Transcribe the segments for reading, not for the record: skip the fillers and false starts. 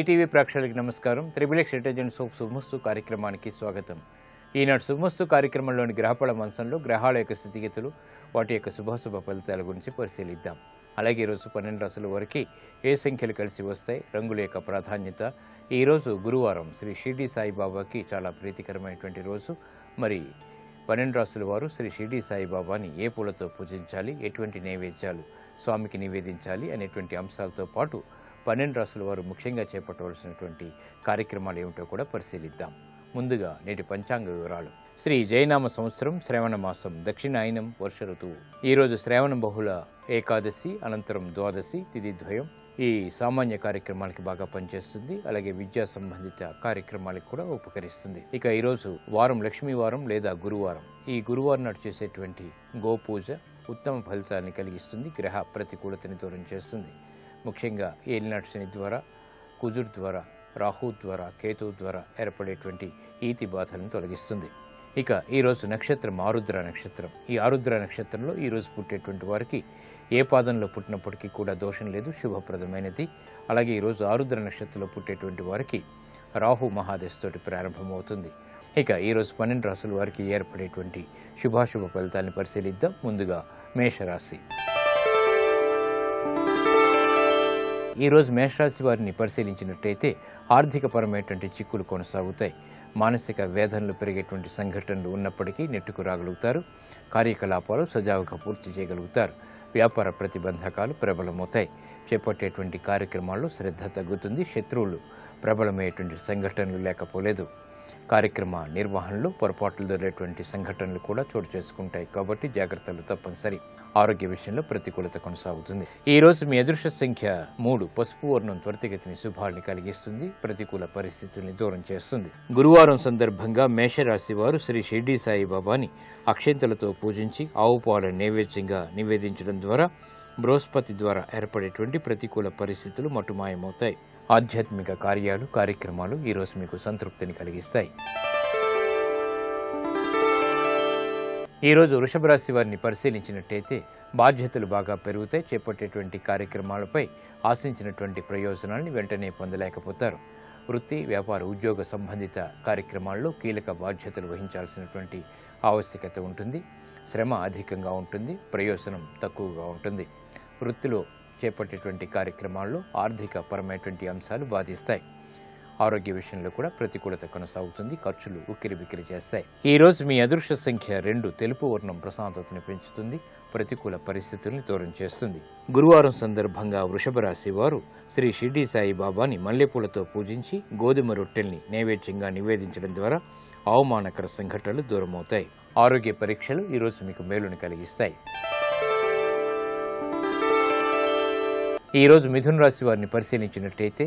ETV ప్రేక్షకులకు నమస్కారం. Triplex detergent soap శుభమస్తు కార్యక్రమానికి స్వాగతం. ఈనాటి శుభమస్తు కార్యక్రమంలోని గ్రహఫలం అంశంలో గ్రహాల యొక్క స్థితిగతులు, వాటి యొక్క శుభాశుభ ఫలితాల గురించి పరిశీలిద్దాం. అలాగే ఈరోజు 12 రాసుల వరకు ఏ సంఖ్యలు కలిసి వస్తాయి, రంగుల యొక్క ప్రాధాన్యత. ఈరోజు గురువారం, శ్రీ షిర్డీ సాయిబాబాకి చాలా ప్రీతికరమైనటువంటి రోజు. మరి 12 రాసుల వారు శ్రీ షిర్డీ సాయిబాబాని ఏ పూలతో పూజించాలి, ఎటువంటి నైవేద్యాలు స్వామికి నివేదించాలి అనేటువంటి అంశాలతో పాటు 12 రాసుల వారు ముఖ్యంగా చేపట్టవలసినటువంటి కార్యక్రమాలు ఏమిటో కూడా పరిశీలిద్దాం. ముందుగా నేటి పంచాంగ వివరాలు. శ్రీ జయనామ సంవత్సరం, శ్రవణ మాసం, దక్షిణాయనం, వర్ష ఋతువు. ఈరోజు శ్రవణ బహుళ ఏకాదశి, అనంతరం ద్వాదశి, తిథి ద్వయం. ఈ సామాన్య కార్యక్రమాలకి బాగా పనిచేస్తుంది. అలాగే విద్యా సంబంధిత కార్యక్రమాలకు కూడా ఉపకరిస్తుంది. ఇక ఈరోజు వారం లక్ష్మీవారం లేదా గురువారం. ఈ గురువారం నాడు చేసేటువంటి గోపూజ ఉత్తమ ఫలితాన్ని కలిగిస్తుంది, గ్రహ ప్రతికూలతని దూరం చేస్తుంది. ముఖ్యంగా ఏలినాటి శని ద్వారా, కుజుడు ద్వారా, రాహు ద్వారా, కేతు ద్వారా ఏర్పడేటువంటి ఈతి బాధలను తొలగిస్తుంది. ఇక ఈరోజు నక్షత్రం ఆరుద్ర నక్షత్రం. ఈ ఆరుద్ర నక్షత్రంలో ఈరోజు పుట్టేటువంటి వారికి ఏ పాదంలో పుట్టినప్పటికీ కూడా దోషం లేదు, శుభప్రదమైనది. అలాగే ఈరోజు ఆరుద్ర నక్షత్రంలో పుట్టేటువంటి వారికి రాహు మహాదశతోటి ప్రారంభమవుతుంది. ఇక ఈరోజు 12 రాసుల వారికి ఏర్పడేటువంటి శుభాశుభ ఫలితాలను పరిశీలిద్దాం. ముందుగా మేషరాశి. ఈరోజు మేషరాశి వారిని పరిశీలించినట్లయితే ఆర్థికపరమైనటువంటి చిక్కులు కొనసాగుతాయి. మానసిక వేదనలు పెరిగేటువంటి సంఘటనలు ఉన్నప్పటికీ నెట్టుకు రాగలుగుతారు. కార్యకలాపాలు సజావుగా పూర్తి చేయగలుగుతారు. వ్యాపార ప్రతిబంధకాలు ప్రబలమవుతాయి. చేపట్టేటువంటి కార్యక్రమాల్లో శ్రద్ధ తగ్గుతుంది. శత్రువులు ప్రబలమయ్యేటువంటి సంఘటనలు లేకపోలేదు. కార్యక్రమ నిర్వహణలో పొరపాట్లు జరిగేటువంటి సంఘటనలు కూడా చోటు చేసుకుంటాయి, కాబట్టి జాగ్రత్తలు తప్పనిసరి. ఆరోగ్య విషయంలో ప్రతికూలత కొనసాగుతుంది. ఈరోజు మీ అదృష్ట సంఖ్య 3, పసుపు వర్ణం. త్వరితగతిని శుభాల్ని కలిగిస్తుంది, ప్రతికూల పరిస్థితుల్ని దూరం చేస్తుంది. గురువారం సందర్భంగా మేషరాశి వారు శ్రీ షిర్డీ సాయిబాబాని అక్షంతలతో పూజించి ఆవు పాల నైవేద్యంగా నివేదించడం ద్వారా బృహస్పతి ద్వారా ఏర్పడేటువంటి ప్రతికూల పరిస్థితులు మటుమాయమవుతాయి. ఆధ్యాత్మిక కార్యాలు, కార్యక్రమాలు ఈరోజు మీకు సంతృప్తిని కలిగిస్తాయి. ఈరోజు వృషభ రాశి వారిని పరిశీలించినట్టయితే బాధ్యతలు బాగా పెరుగుతాయి. చేపట్టేటువంటి కార్యక్రమాలపై ఆశించినటువంటి ప్రయోజనాన్ని వెంటనే పొందలేకపోతారు. వృత్తి, వ్యాపార, ఉద్యోగ సంబంధిత కార్యక్రమాల్లో కీలక బాధ్యతలు వహించాల్సినటువంటి ఆవశ్యకత ఉంటుంది. శ్రమ అధికంగా ఉంటుంది, ప్రయోజనం తక్కువగా ఉంటుంది. వృత్తిలో చేపట్టేటువంటి కార్యక్రమాల్లో ఆర్థిక పరమైనటువంటి అంశాలు బాధిస్తాయి. ఆరోగ్య విషయంలో కూడా ప్రతికూలత కొనసాగుతుంది. ఖర్చులు ఉక్కిరి బిక్కిరి చేస్తాయి. ఈరోజు మీ అదృష్ట సంఖ్య 2, తెలుపు వర్ణం. ప్రశాంతతను పెంచుతుంది, ప్రతికూల పరిస్థితుల్ని దూరం చేస్తుంది. గురువారం సందర్భంగా వృషభ రాశి వారు శ్రీ షిర్డీ సాయిబాబాని మల్లెపూలతో పూజించి గోధుమ రొట్టెల్ని నైవేద్యంగా నివేదించడం ద్వారా అవమానకర సంఘటనలు దూరమవుతాయి. ఆరోగ్య పరీక్షలు ఈరోజు మీకు మేలును కలిగిస్తాయి. ఈరోజు మిథున రాశి వారిని పరిశీలించినట్టయితే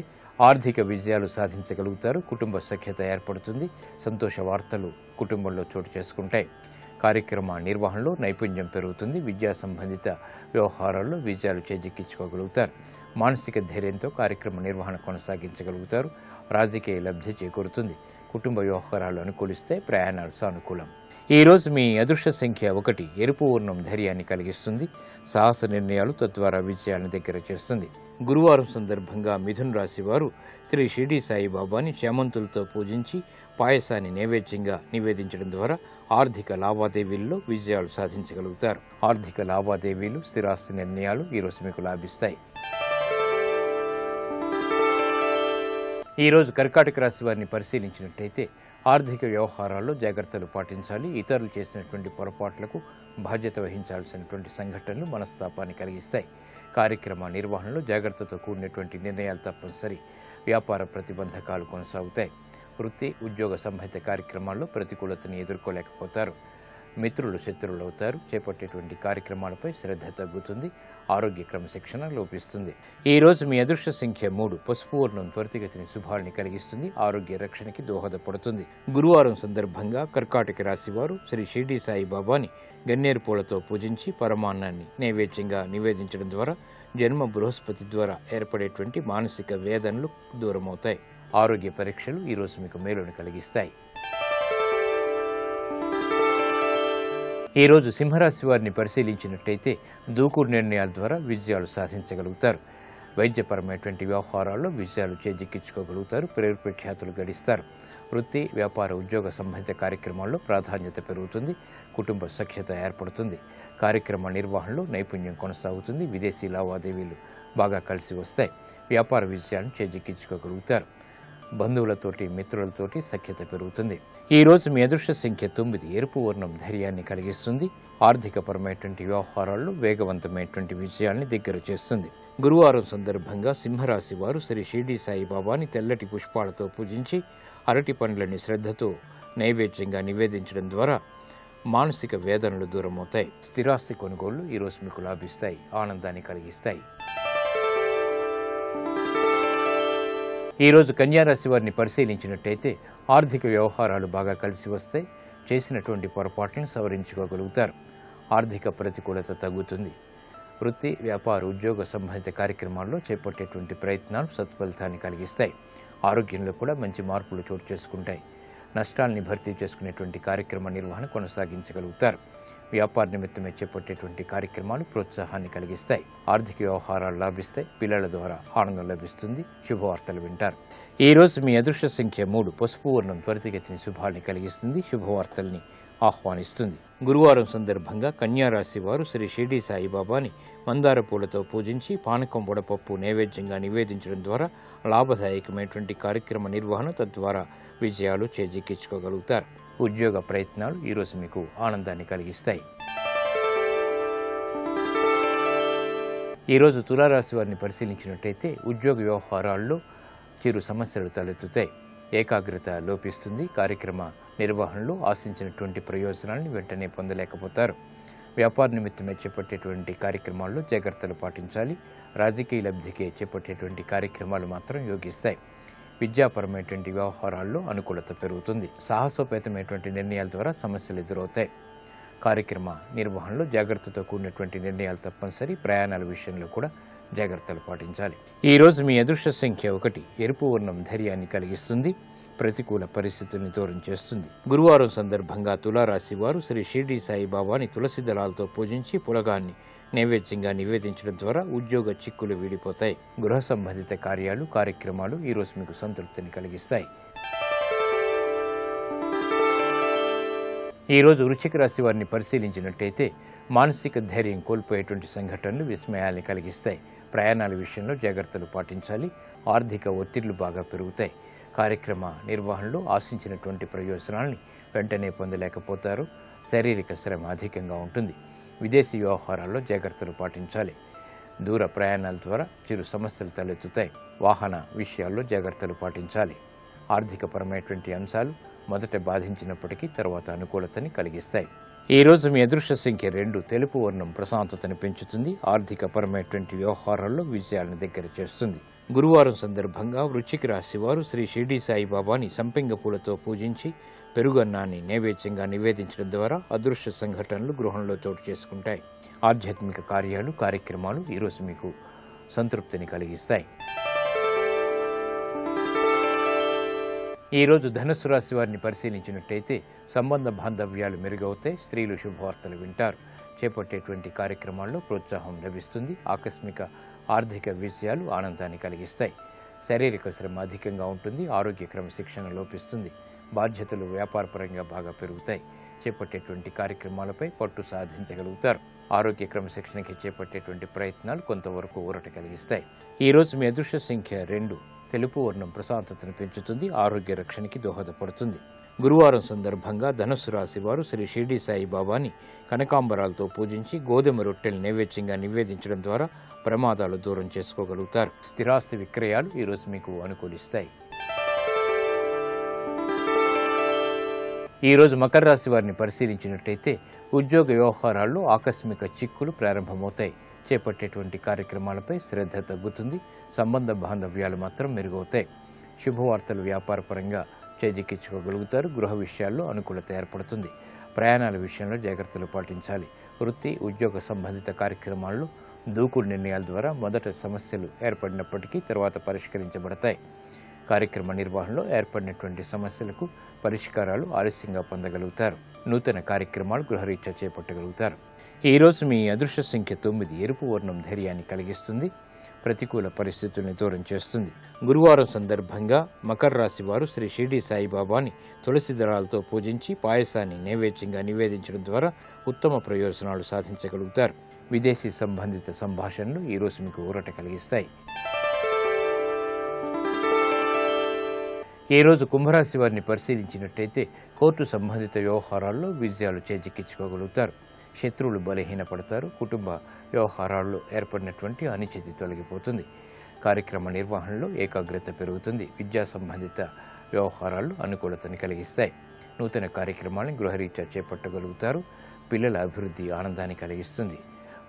ఆర్థిక విజయాలు సాధించగలుగుతారు. కుటుంబ సఖ్యత ఏర్పడుతుంది. సంతోష వార్తలు కుటుంబంలో చోటు చేసుకుంటాయి. కార్యక్రమ నిర్వహణలో నైపుణ్యం పెరుగుతుంది. విద్యా సంబంధిత వ్యవహారాల్లో విజయాలు చేజిక్కించుకోగలుగుతారు. మానసిక ధైర్యంతో కార్యక్రమ నిర్వహణ కొనసాగించగలుగుతారు. రాజకీయ లబ్ధి చేకూరుతుంది. కుటుంబ వ్యవహారాలు అనుకూలిస్తే ప్రయాణాలు సానుకూలం. ఈరోజు మీ అదృష్ట సంఖ్య 1, ఎరుపు వర్ణం. ధైర్యాన్ని కలిగిస్తుంది. సాహస నిర్ణయాలు తద్వారా విజయాలను దగ్గర చేస్తుంది. గురువారం సందర్భంగా మిథున రాశి వారు శ్రీ షిర్డీ సాయిబాబాని చేమంతులతో పూజించి పాయసాన్ని నైవేద్యంగా నివేదించడం ద్వారా ఆర్థిక లావాదేవీల్లో విజయాలు సాధించగలుగుతారు. ఆర్థిక లావాదేవీలు, స్థిరాస్తి నిర్ణయాలు ఈరోజు మీకు లాభిస్తాయి. ఈరోజు కర్కాటక రాశి వారిని పరిశీలించినట్టయితే ఆర్థిక వ్యవహారాల్లో జాగ్రత్తలు పాటించాలి. ఇతరులు చేసినటువంటి పొరపాట్లకు బాధ్యత వహించాల్సినటువంటి సంఘటనలు మనస్తాపాన్ని కలిగిస్తాయి. కార్యక్రమ నిర్వహణలో జాగ్రత్తతో కూడినటువంటి నిర్ణయాలు తప్పనిసరి. వ్యాపార ప్రతిబంధకాలు కొనసాగుతాయి. వృత్తి, ఉద్యోగ సంబంధిత కార్యక్రమాల్లో ప్రతికూలతను ఎదుర్కోలేకపోతారు. మిత్రులు శత్రువులు అవుతారు. చేపట్టేటువంటి కార్యక్రమాలపై శ్రద్ధ తగ్గుతుంది. ఆరోగ్య క్రమశిక్షణ లోపిస్తుంది. ఈరోజు మీ అదృష్ట సంఖ్య 3, పసుపు వర్ణం. త్వరితగతిని శుభాల్ని కలిగిస్తుంది. ఆరోగ్య రక్షణకి దోహదపడుతుంది. గురువారం సందర్భంగా కర్కాటక రాశి వారు శ్రీ షిర్డీ సాయిబాబాని గన్నేరు పూలతో పూజించి పరమాన్నాన్ని నైవేద్యంగా నివేదించడం ద్వారా జన్మ బృహస్పతి ద్వారా ఏర్పడేటువంటి మానసిక వేదనలు దూరమవుతాయి. ఆరోగ్య పరీక్షలు ఈరోజు మీకు మేలును కలిగిస్తాయి. ఈరోజు సింహరాశి వారిని పరిశీలించినట్టయితే దూకుడు నిర్ణయాల ద్వారా విజయాలు సాధించగలుగుతారు. వైద్యపరమైనటువంటి వ్యవహారాల్లో విజయాలు చేజిక్కించుకోగలుగుతారు. పేరు ప్రఖ్యాతులు గడిస్తారు. వృత్తి వ్యాపార ఉద్యోగ సంబంధిత కార్యక్రమాల్లో ప్రాధాన్యత పెరుగుతుంది. కుటుంబ సఖ్యత ఏర్పడుతుంది. కార్యక్రమ నిర్వహణలో నైపుణ్యం కొనసాగుతుంది. విదేశీ లావాదేవీలు బాగా కలిసి వస్తాయి. వ్యాపార విజయాలను చేజిక్కించుకోగలుగుతారు. బంధువులతోటి మిత్రులతోటి సఖ్యత పెరుగుతుంది. ఈ రోజు మీ అదృష్ట సంఖ్య 9. ఎరుపు వర్ణం ధైర్యాన్ని కలిగిస్తుంది. ఆర్థికపరమైనటువంటి వ్యవహారాల్లో వేగవంతమైనటువంటి విజయాన్ని దగ్గర చేస్తుంది. గురువారం సందర్భంగా సింహరాశి వారు శ్రీ షిర్డీ సాయిబాబాని తెల్లటి పుష్పాలతో పూజించి అరటి పండ్లని శ్రద్ధతో నైవేద్యంగా నివేదించడం ద్వారా మానసిక వేదనలు దూరమవుతాయి. స్థిరాస్తి కొనుగోళ్లు ఈరోజు మీకు లాభిస్తాయి, ఆనందాన్ని కలిగిస్తాయి. ఈరోజు కన్యారాశి వారిని పరిశీలించినట్టయితే ఆర్థిక వ్యవహారాలు బాగా కలిసి వస్తాయి. చేసినటువంటి పొరపాట్లను సవరించుకోగలుగుతారు. ఆర్థిక ప్రతికూలత తగ్గుతుంది. వృత్తి వ్యాపార ఉద్యోగ సంబంధిత కార్యక్రమాల్లో చేపట్టేటువంటి ప్రయత్నాలు సత్ఫలితాన్ని కలిగిస్తాయి. ఆరోగ్యంలో కూడా మంచి మార్పులు చోటు చేసుకుంటాయి. నష్టాలని భర్తీ చేసుకునేటువంటి కార్యక్రమ నిర్వహణ కొనసాగించగలుగుతారు. వ్యాపార నిమిత్తమే చేపట్టేటువంటి కార్యక్రమాలు ప్రోత్సాహాన్ని కలిగిస్తాయి. ఆర్థిక వ్యవహారాలు లాభిస్తాయి. పిల్లల ద్వారా ఆనందం లభిస్తుంది. శుభవార్తలు వింటారు. ఈ రోజు మీ అదృష్ట సంఖ్య 3. పసుపు వర్ణం త్వరితగతిని శుభాన్ని కలిగిస్తుంది. శుభవార్తల్ని ఆహ్వానిస్తుంది. గురువారం సందర్భంగా కన్యారాశి వారు శ్రీ షిర్డీ సాయిబాబాని మందార పూలతో పూజించి పానకం వడపప్పు నైవేద్యంగా నివేదించడం ద్వారా లాభదాయకమైనటువంటి కార్యక్రమ నిర్వహణ తద్వారా విజయాలు చేజిక్కించుకోగలుగుతారు. ఉద్యోగ ప్రయత్నాలు ఈరోజు మీకు ఆనందాన్ని కలిగిస్తాయి. ఈరోజు తులారాశి వారిని పరిశీలించినట్టయితే ఉద్యోగ వ్యవహారాల్లో చిరు సమస్యలు తలెత్తుతాయి. ఏకాగ్రత లోపిస్తుంది. కార్యక్రమ నిర్వహణలో ఆశించినటువంటి ప్రయోజనాలను వెంటనే పొందలేకపోతారు. వ్యాపార నిమిత్తమే చేపట్టేటువంటి కార్యక్రమాల్లో జాగ్రత్తలు పాటించాలి. రాజకీయ లబ్ధికే చేపట్టేటువంటి కార్యక్రమాలు మాత్రం యోగిస్తాయి. విద్యాపరమైనటువంటి వ్యవహారాల్లో అనుకూలత పెరుగుతుంది. సాహసోపేతమైనటువంటి నిర్ణయాల ద్వారా సమస్యలు ఎదురవుతాయి. కార్యక్రమ నిర్వహణలో జాగ్రత్తతో కూడినటువంటి నిర్ణయాలు తప్పనిసరి. ప్రయాణాల విషయంలో కూడా జాగ్రత్తలు పాటించాలి. ఈరోజు మీ అదృష్ట సంఖ్య 1. ఎరుపు వర్ణం ధైర్యాన్ని కలిగిస్తుంది. ప్రతికూల పరిస్థితుల్ని దూరం చేస్తుంది. గురువారం సందర్భంగా తులారాశి వారు శ్రీ షిర్డీ సాయిబాబాని తులసి దళాలతో పూజించి పులగాన్ని నైవేద్యంగా నివేదించడం ద్వారా ఉద్యోగ చిక్కులు వీడిపోతాయి. గృహ సంబంధిత కార్యాలు కార్యక్రమాలు ఈరోజు మీకు సంతృప్తిని కలిగిస్తాయి. ఈరోజు వృశ్చిక రాశి వారిని పరిశీలించినట్టయితే మానసిక ధైర్యం కోల్పోయేటువంటి సంఘటనలు విస్మయాల్ని కలిగిస్తాయి. ప్రయాణాల విషయంలో జాగ్రత్తలు పాటించాలి. ఆర్థిక ఒత్తిళ్లు బాగా పెరుగుతాయి. కార్యక్రమ నిర్వహణలో ఆశించినటువంటి ప్రయోజనాల్ని వెంటనే పొందలేకపోతారు. శారీరక శ్రమ అధికంగా ఉంటుంది. విదేశీ వ్యవహారాల్లో జాగ్రత్తలు పాటించాలి. దూర ప్రయాణాల ద్వారా చిరు సమస్యలు తలెత్తుతాయి. వాహన విషయాల్లో జాగ్రత్తలు పాటించాలి. ఆర్థికపరమైనటువంటి అంశాలు మొదట బాధించినప్పటికీ తర్వాత అనుకూలతని కలిగిస్తాయి. ఈరోజు మీ అదృష్ట సంఖ్య 2. తెలుపు వర్ణం ప్రశాంతతను పెంచుతుంది. ఆర్థికపరమైనటువంటి వ్యవహారాల్లో విజయాలను దగ్గర చేస్తుంది. గురువారం సందర్భంగా వృశ్చిక రాశి వారు శ్రీ షిర్డీ సాయిబాబాని సంపెంగ పూలతో పూజించి పెరుగన్నాన్ని నైవేద్యంగా నివేదించడం ద్వారా అదృశ్య సంఘటనలు గృహంలో చోటు చేసుకుంటాయి. ఆధ్యాత్మిక కార్యాలు కార్యక్రమాలు ఈరోజు మీకు సంతృప్తిని కలిగిస్తాయి. ఈరోజు ధనుస్సు రాశి వారిని పరిశీలించినట్టయితే సంబంధ బాంధవ్యాలు మెరుగవుతాయి. స్త్రీలు శుభవార్తలు వింటారు. చేపట్టేటువంటి కార్యక్రమాల్లో ప్రోత్సాహం లభిస్తుంది. ఆకస్మిక ఆర్థిక విజయాలు ఆనందాన్ని కలిగిస్తాయి. శారీరక శ్రమ అధికంగా ఉంటుంది. ఆరోగ్య క్రమశిక్షణ లోపిస్తుంది. బాధ్యతలు వ్యాపారపరంగా బాగా పెరుగుతాయి. చేపట్టేటువంటి కార్యక్రమాలపై పట్టు సాధించగలుగుతారు. ఆరోగ్య క్రమశిక్షణకి చేపట్టేటువంటి ప్రయత్నాలు కొంతవరకు ఊరట కలిగిస్తాయి. ఈరోజు మీ అదృష్ట సంఖ్య 2. తెలుపు వర్ణం ప్రశాంతతను పెంచుతుంది. ఆరోగ్య రక్షణకి దోహదపడుతుంది. గురువారం సందర్భంగా ధనుస్సు రాశి వారు శ్రీ షిర్డీ సాయిబాబాని కనకాంబరాలతో పూజించి గోధుమ రొట్టెలు నైవేద్యంగా నివేదించడం ద్వారా ప్రమాదాలు దూరం చేసుకోగలుగుతారు. స్థిరాస్తి విక్రయాలు ఈరోజు మీకు అనుకూలిస్తాయి. ఈరోజు మకర రాశి వారిని పరిశీలించినట్టయితే ఉద్యోగ వ్యవహారాల్లో ఆకస్మిక చిక్కులు ప్రారంభమవుతాయి. చేపట్టేటువంటి కార్యక్రమాలపై శ్రద్ధ తగ్గుతుంది. సంబంధ బాంధవ్యాలు మాత్రం మెరుగవుతాయి. శుభవార్తలు వ్యాపారపరంగా చేజిక్కించుకోగలుగుతారు. గృహ విషయాల్లో అనుకూలత ఏర్పడుతుంది. ప్రయాణాల విషయంలో జాగ్రత్తలు పాటించాలి. వృత్తి ఉద్యోగ సంబంధిత కార్యక్రమాల్లో దూకుడు నిర్ణయాల ద్వారా మొదట సమస్యలు ఏర్పడినప్పటికీ తర్వాత పరిష్కరించబడతాయి. కార్యక్రమ నిర్వహణలో ఏర్పడినటువంటి సమస్యలకు పరిష్కారాలు ఆలస్యంగా పొందగలుగుతారు. నూతన కార్యక్రమాలు గృహరీత్యా చేపట్టగలుగుతారు. ఈరోజు మీ అదృష్ట సంఖ్య 9. ఎరుపు వర్ణం ధైర్యాన్ని కలిగిస్తుంది. ప్రతికూల పరిస్థితులను దూరం చేస్తుంది. గురువారం సందర్భంగా మకర రాశి వారు శ్రీ షిర్డీ సాయిబాబాని తులసి దళాలతో పూజించి పాయసాన్ని నైవేద్యంగా నివేదించడం ద్వారా ఉత్తమ ప్రయోజనాలు సాధించగలుగుతారు. విదేశీ సంబంధిత సంభాషణలు ఈరోజు మీకు ఊరట కలిగిస్తాయి. ఈ రోజు కుంభరాశి వారిని పరిశీలించినట్లయితే కోర్టు సంబంధిత వ్యవహారాల్లో విజయాలు చేజిక్కించుకోగలుగుతారు. శత్రువులు బలహీనపడతారు. కుటుంబ వ్యవహారాల్లో ఏర్పడినటువంటి అనిశ్చితి తొలగిపోతుంది. కార్యక్రమ నిర్వహణలో ఏకాగ్రత పెరుగుతుంది. విద్యా సంబంధిత వ్యవహారాలు అనుకూలతను కలిగిస్తాయి. నూతన కార్యక్రమాలను గృహరీత్యా చేపట్టగలుగుతారు. పిల్లల అభివృద్ధి ఆనందాన్ని కలిగిస్తుంది.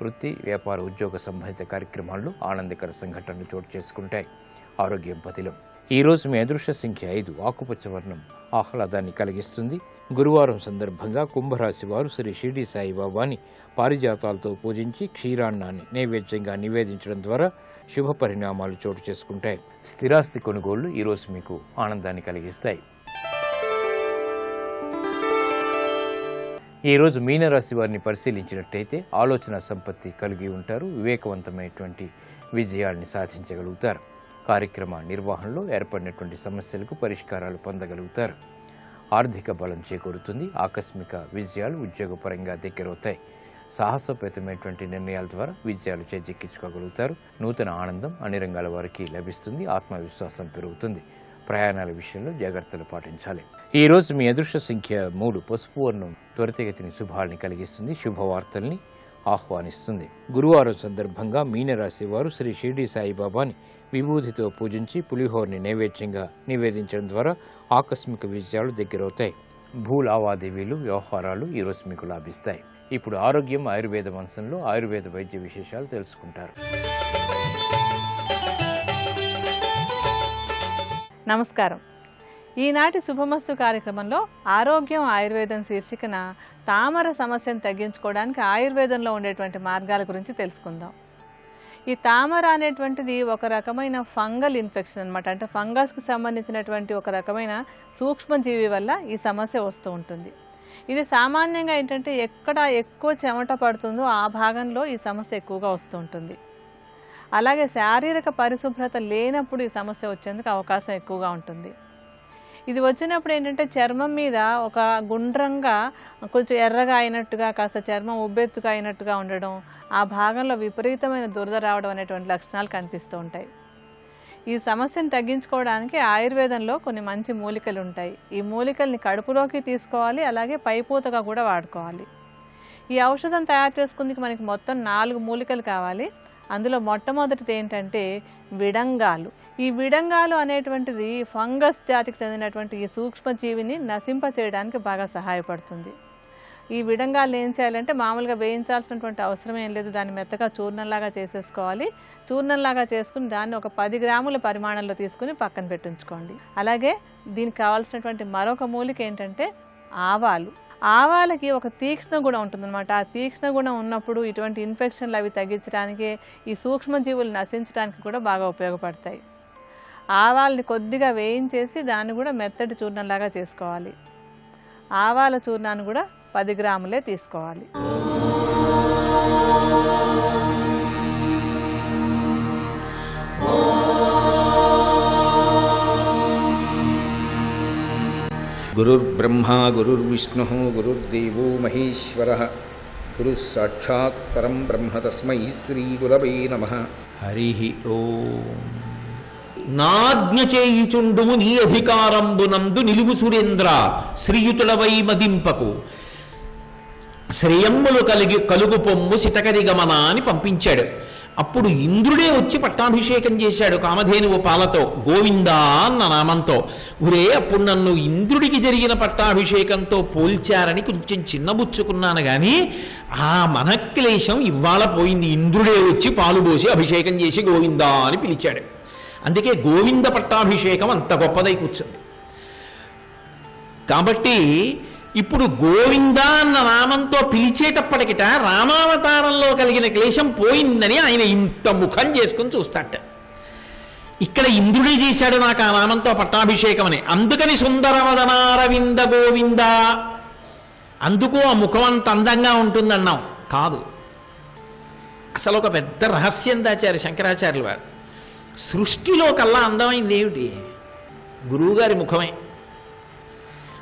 వృత్తి వ్యాపార ఉద్యోగ సంబంధిత కార్యక్రమాల్లో ఆనందకర సంఘటనలు చోటు చేసుకుంటాయి. ఆరోగ్యం పతిలం. ఈ రోజు మీ అదృష్ట సంఖ్య 5. ఆకుపచ్చ వర్ణం ఆహ్లాదాన్ని కలిగిస్తుంది. గురువారం సందర్భంగా కుంభరాశి వారు శ్రీ షిర్డీ సాయిబాబాని పారిజాతాలతో పూజించి క్షీరాన్నాన్ని నైవేద్యంగా నివేదించడం ద్వారా శుభ పరిణామాలు చోటు చేసుకుంటాయి. స్థిరాస్తి కొనుగోళ్లు ఈరోజు మీకు ఆనందాన్ని కలిగిస్తాయి. ఈరోజు మీనరాశి వారిని పరిశీలించినట్టయితే ఆలోచన సంపత్తి కలిగి ఉంటారు. వివేకవంతమైనటువంటి విజయాన్ని సాధించగలుగుతారు. కార్యక్రమ నిర్వహణలో ఏర్పడినటువంటి సమస్యలకు పరిష్కారాలు పొందగలుగుతారు. ఆర్థిక బలం చేకూరుతుంది. ఆకస్మిక విజయాలు ఉద్యోగపరంగా దగ్గరవుతాయి. సాహసోపేతమైనటువంటి నిర్ణయాల ద్వారా విజయాలు చేజిక్కించుకోగలుగుతారు. నూతన ఆనందం అన్ని రంగాల వారికి లభిస్తుంది. ఆత్మవిశ్వాసం పెరుగుతుంది. ప్రయాణాల విషయంలో జాగ్రత్తలు పాటించాలి. ఈ రోజు మీ అదృష్ట సంఖ్య 3. పసుపు వర్ణం త్వరితగతిని శుభాలని కలిగిస్తుంది. శుభవార్తల్ని ఆహ్వానిస్తుంది. గురువారం సందర్భంగా మీనరాశి వారు శ్రీ షిర్డీ సాయిబాబాని విభూతితో పూజించి పులిహోరని నైవేద్యంగా నివేదించడం ద్వారా ఆకస్మిక విజయాలు దగ్గరవుతాయి. భూ లావాదేవీలు వ్యవహారాలు ఈరోజు మీకు లాభిస్తాయి. ఇప్పుడు ఆరోగ్యం ఆయుర్వేద వంశంలో ఆయుర్వేద వైద్య విశేషాలు తెలుసుకుంటారు. నమస్కారం. ఈనాటి శుభమస్తు కార్యక్రమంలో ఆరోగ్యం ఆయుర్వేదం శీర్షికన తామర సమస్యను తగ్గించుకోవడానికి ఆయుర్వేదంలో ఉండేటువంటి మార్గాల గురించి తెలుసుకుందాం. ఈ తామర అనేటువంటిది ఒక రకమైన ఫంగల్ ఇన్ఫెక్షన్ అనమాట. అంటే ఫంగస్కి సంబంధించినటువంటి ఒక రకమైన సూక్ష్మజీవి వల్ల ఈ సమస్య వస్తూ ఉంటుంది. ఇది సామాన్యంగా ఏంటంటే ఎక్కడ ఎక్కువ చెమట పడుతుందో ఆ భాగంలో ఈ సమస్య ఎక్కువగా వస్తూ ఉంటుంది. అలాగే శారీరక పరిశుభ్రత లేనప్పుడు ఈ సమస్య వచ్చేందుకు అవకాశం ఎక్కువగా ఉంటుంది. ఇది వచ్చినప్పుడు ఏంటంటే చర్మం మీద ఒక గుండ్రంగా కొంచెం ఎర్రగా అయినట్టుగా కాస్త చర్మం ఉబ్బెత్తుగా అయినట్టుగా ఉండడం, ఆ భాగంలో విపరీతమైన దురద రావడం అనేటువంటి లక్షణాలు కనిపిస్తూ ఉంటాయి. ఈ సమస్యను తగ్గించుకోవడానికి ఆయుర్వేదంలో కొన్ని మంచి మూలికలు ఉంటాయి. ఈ మూలికల్ని కడుపులోకి తీసుకోవాలి. అలాగే పైపూతగా కూడా వాడుకోవాలి. ఈ ఔషధం తయారు చేసుకుందుకు మనకి మొత్తం 4 మూలికలు కావాలి. అందులో మొట్టమొదటిది ఏంటంటే విడంగాలు. ఈ విడంగాలు అనేటువంటిది ఫంగస్ జాతికి చెందినటువంటి ఈ సూక్ష్మజీవిని నశింప చేయడానికి బాగా సహాయపడుతుంది. ఈ విడంగాలు ఏం చేయాలంటే మామూలుగా వేయించాల్సినటువంటి అవసరం ఏం లేదు. దాన్ని మెత్తగా చూర్ణంలాగా చేసేసుకోవాలి. చూర్ణంలాగా చేసుకుని దాన్ని ఒక 10 గ్రాముల పరిమాణంలో తీసుకుని పక్కన పెట్టించుకోండి. అలాగే దీనికి కావాల్సినటువంటి మరొక మూలిక ఏంటంటే ఆవాలు. ఆవాలకి ఒక తీక్ష్ణ గుణం ఉంటుందన్నమాట. ఆ తీక్ష్ణ గుణం ఉన్నప్పుడు ఇటువంటి ఇన్ఫెక్షన్లు అవి తగ్గించడానికి, ఈ సూక్ష్మజీవులు నశించడానికి కూడా బాగా ఉపయోగపడతాయి. ఆవాలని కొద్దిగా వేయించేసి దాన్ని కూడా మెత్తటి చూర్ణంలాగా చేసుకోవాలి. ఆవాల చూర్ణాన్ని కూడా 10 గ్రాములే తీసుకోవాలి. గురుర్బ్రహ్మ గురుర్విష్ణు గురుర్దేవో మహేశ్వర గురుః సాక్షాత్ పరం బ్రహ్మ తస్మై శ్రీ గురవే నమః. హరిః ఓం. నాజ్ఞ చేయుచుండుము నీ అధికారంబునందు నిలువు సురేంద్ర, శ్రీయుతులవై మదింపకు, శ్రేయమ్ములు కలుగు పొమ్ము సితకరి గమన అని పంపించాడు. అప్పుడు ఇంద్రుడే వచ్చి పట్టాభిషేకం చేశాడు కామధేనువు పాలతో, గోవిందా అన్న నామంతో. ఉరే, అప్పుడు నన్ను ఇంద్రుడికి జరిగిన పట్టాభిషేకంతో పోల్చారని కొంచెం చిన్నబుచ్చుకున్నాను, కానీ ఆ మనక్లేశం ఇవాళ పోయింది. ఇంద్రుడే వచ్చి పాలు పోసి అభిషేకం చేసి గోవిందా అని పిలిచాడు. అందుకే గోవింద పట్టాభిషేకం అంత గొప్పదై కూర్చుంది. కాబట్టి ఇప్పుడు గోవింద అన్న నామంతో పిలిచేటప్పటికిట రామావతారంలో కలిగిన క్లేశం పోయిందని ఆయన ఇంత ముఖం చేసుకుని చూస్తాట. ఇక్కడ ఇంద్రుడే చేశాడు నాకు ఆ నామంతో పట్టాభిషేకం అని. అందుకని సుందరవదనారవింద గోవింద, అందుకు ఆ ముఖం అంత అందంగా ఉంటుందన్నాం. కాదు, అసలు ఒక పెద్ద రహస్యం దాచారు శంకరాచార్యులు వారు. సృష్టిలో కల్లా అందమైంది ఏమిటి? గురువుగారి ముఖమే.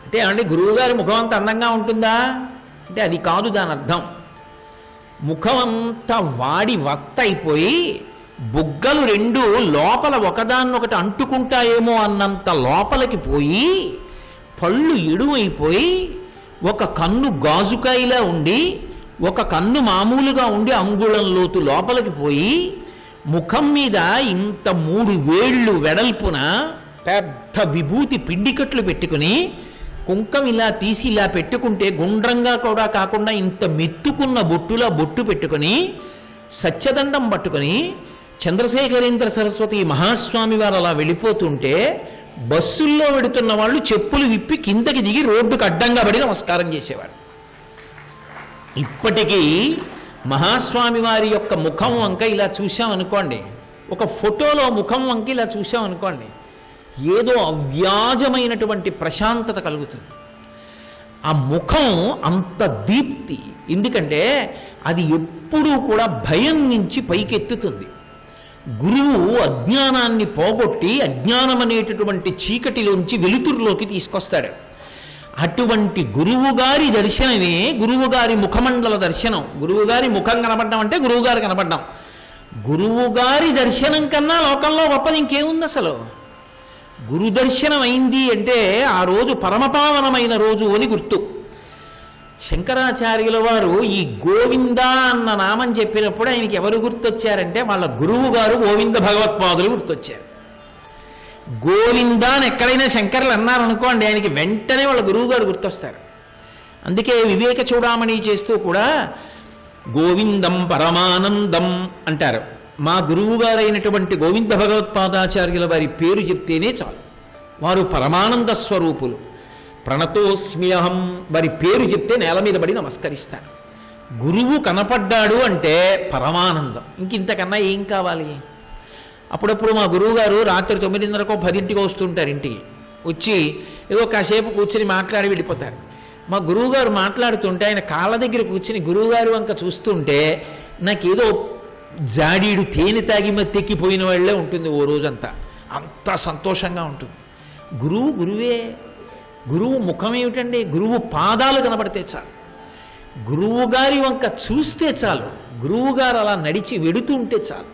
అంటే ఏమండి గురువుగారి ముఖం అంత అందంగా ఉంటుందా అంటే అది కాదు దాని అర్థం. ముఖం అంతా వాడి వత్తైపోయి బుగ్గలు రెండు లోపల ఒకదాన్నొకటి అంటుకుంటాయేమో అన్నంత లోపలికి పోయి, పళ్ళు ఎడువైపోయి, ఒక కన్ను గాజుకాయలా ఉండి ఒక కన్ను మామూలుగా ఉండి అంగుళం లోతు లోపలికి పోయి, ముఖం మీద ఇంత 3 వేళ్లు వెడల్పున పెద్ద విభూతి పిండికట్లు పెట్టుకుని, కుంకం ఇలా తీసి ఇలా పెట్టుకుంటే గుండ్రంగా కూడా కాకుండా ఇంత మెత్తుకున్న బొట్టులా బొట్టు పెట్టుకుని, సత్యదండం పట్టుకుని చంద్రశేఖరేంద్ర సరస్వతి మహాస్వామి వారు అలా వెళ్ళిపోతుంటే బస్సుల్లో వెడుతున్న వాళ్ళు చెప్పులు విప్పి కిందకి దిగి రోడ్డుకు అడ్డంగా పడి నమస్కారం చేసేవారు. ఇప్పటికీ మహాస్వామి వారి యొక్క ముఖం వంక ఇలా చూసామనుకోండి, ఒక ఫోటోలో ముఖం వంక ఇలా చూసామనుకోండి, ఏదో అవ్యాజమైనటువంటి ప్రశాంతత కలుగుతుంది. ఆ ముఖం అంత దీప్తి, ఎందుకంటే అది ఎప్పుడూ కూడా భయం నుంచి పైకెత్తుతుంది. గురువు అజ్ఞానాన్ని పోగొట్టి అజ్ఞానం అనేటటువంటి చీకటిలోంచి వెలుతురులోకి తీసుకొస్తాడు. అటువంటి గురువుగారి దర్శనమే గురువుగారి ముఖమండల దర్శనం. గురువుగారి ముఖం కనపడడం అంటే గురువుగారు కనపడడం. గురువుగారి దర్శనం కన్నా లోకంలో గొప్పది ఇంకేముంది అసలు? గురు దర్శనం అయింది అంటే ఆ రోజు పరమపావనమైన రోజు అని గుర్తు. శంకరాచార్యుల వారు ఈ గోవింద అన్న నామం చెప్పినప్పుడు ఆయనకి ఎవరు గుర్తొచ్చారంటే వాళ్ళ గురువు గారు గోవింద భగవత్పాదులు గుర్తొచ్చారు. గోవింద అని ఎక్కడైనా శంకరులు అన్నారనుకోండి ఆయనకి వెంటనే వాళ్ళ గురువు గారు గుర్తొస్తారు. అందుకే వివేక చూడామణి చేస్తూ కూడా గోవిందం పరమానందం అంటారు. మా గురువు గారైనటువంటి గోవింద భగవత్పాదాచార్యుల వారి పేరు చెప్తేనే చాలు, వారు పరమానంద స్వరూపులు. ప్రణతోస్మ్యహం వారి పేరు చెప్తే నేల మీద పడి నమస్కరిస్తాను. గురువు కనపడ్డాడు అంటే పరమానందం, ఇంకింతకన్నా ఏం కావాలి? అప్పుడప్పుడు మా గురువుగారు రాత్రి 9:30కో 10ంటికో వస్తుంటారు ఇంటికి. వచ్చి ఏదో కాసేపు కూర్చుని మాట్లాడి వెళ్ళిపోతారు. మా గురువుగారు మాట్లాడుతుంటే ఆయన కాళ్ళ దగ్గర కూర్చుని గురువుగారు వంక చూస్తుంటే నాకేదో జాడీడు తేనె తాగి మత్తెక్కిపోయిన వాళ్ళే ఉంటుంది ఓ రోజంతా. అంత సంతోషంగా ఉంటుంది. గురువు గురువే. గురువు ముఖం ఏమిటండి? గురువు పాదాలు కనబడితే చాలు, గురువు గారి వంక చూస్తే చాలు, గురువుగారు అలా నడిచి వెడుతూ ఉంటే చాలు,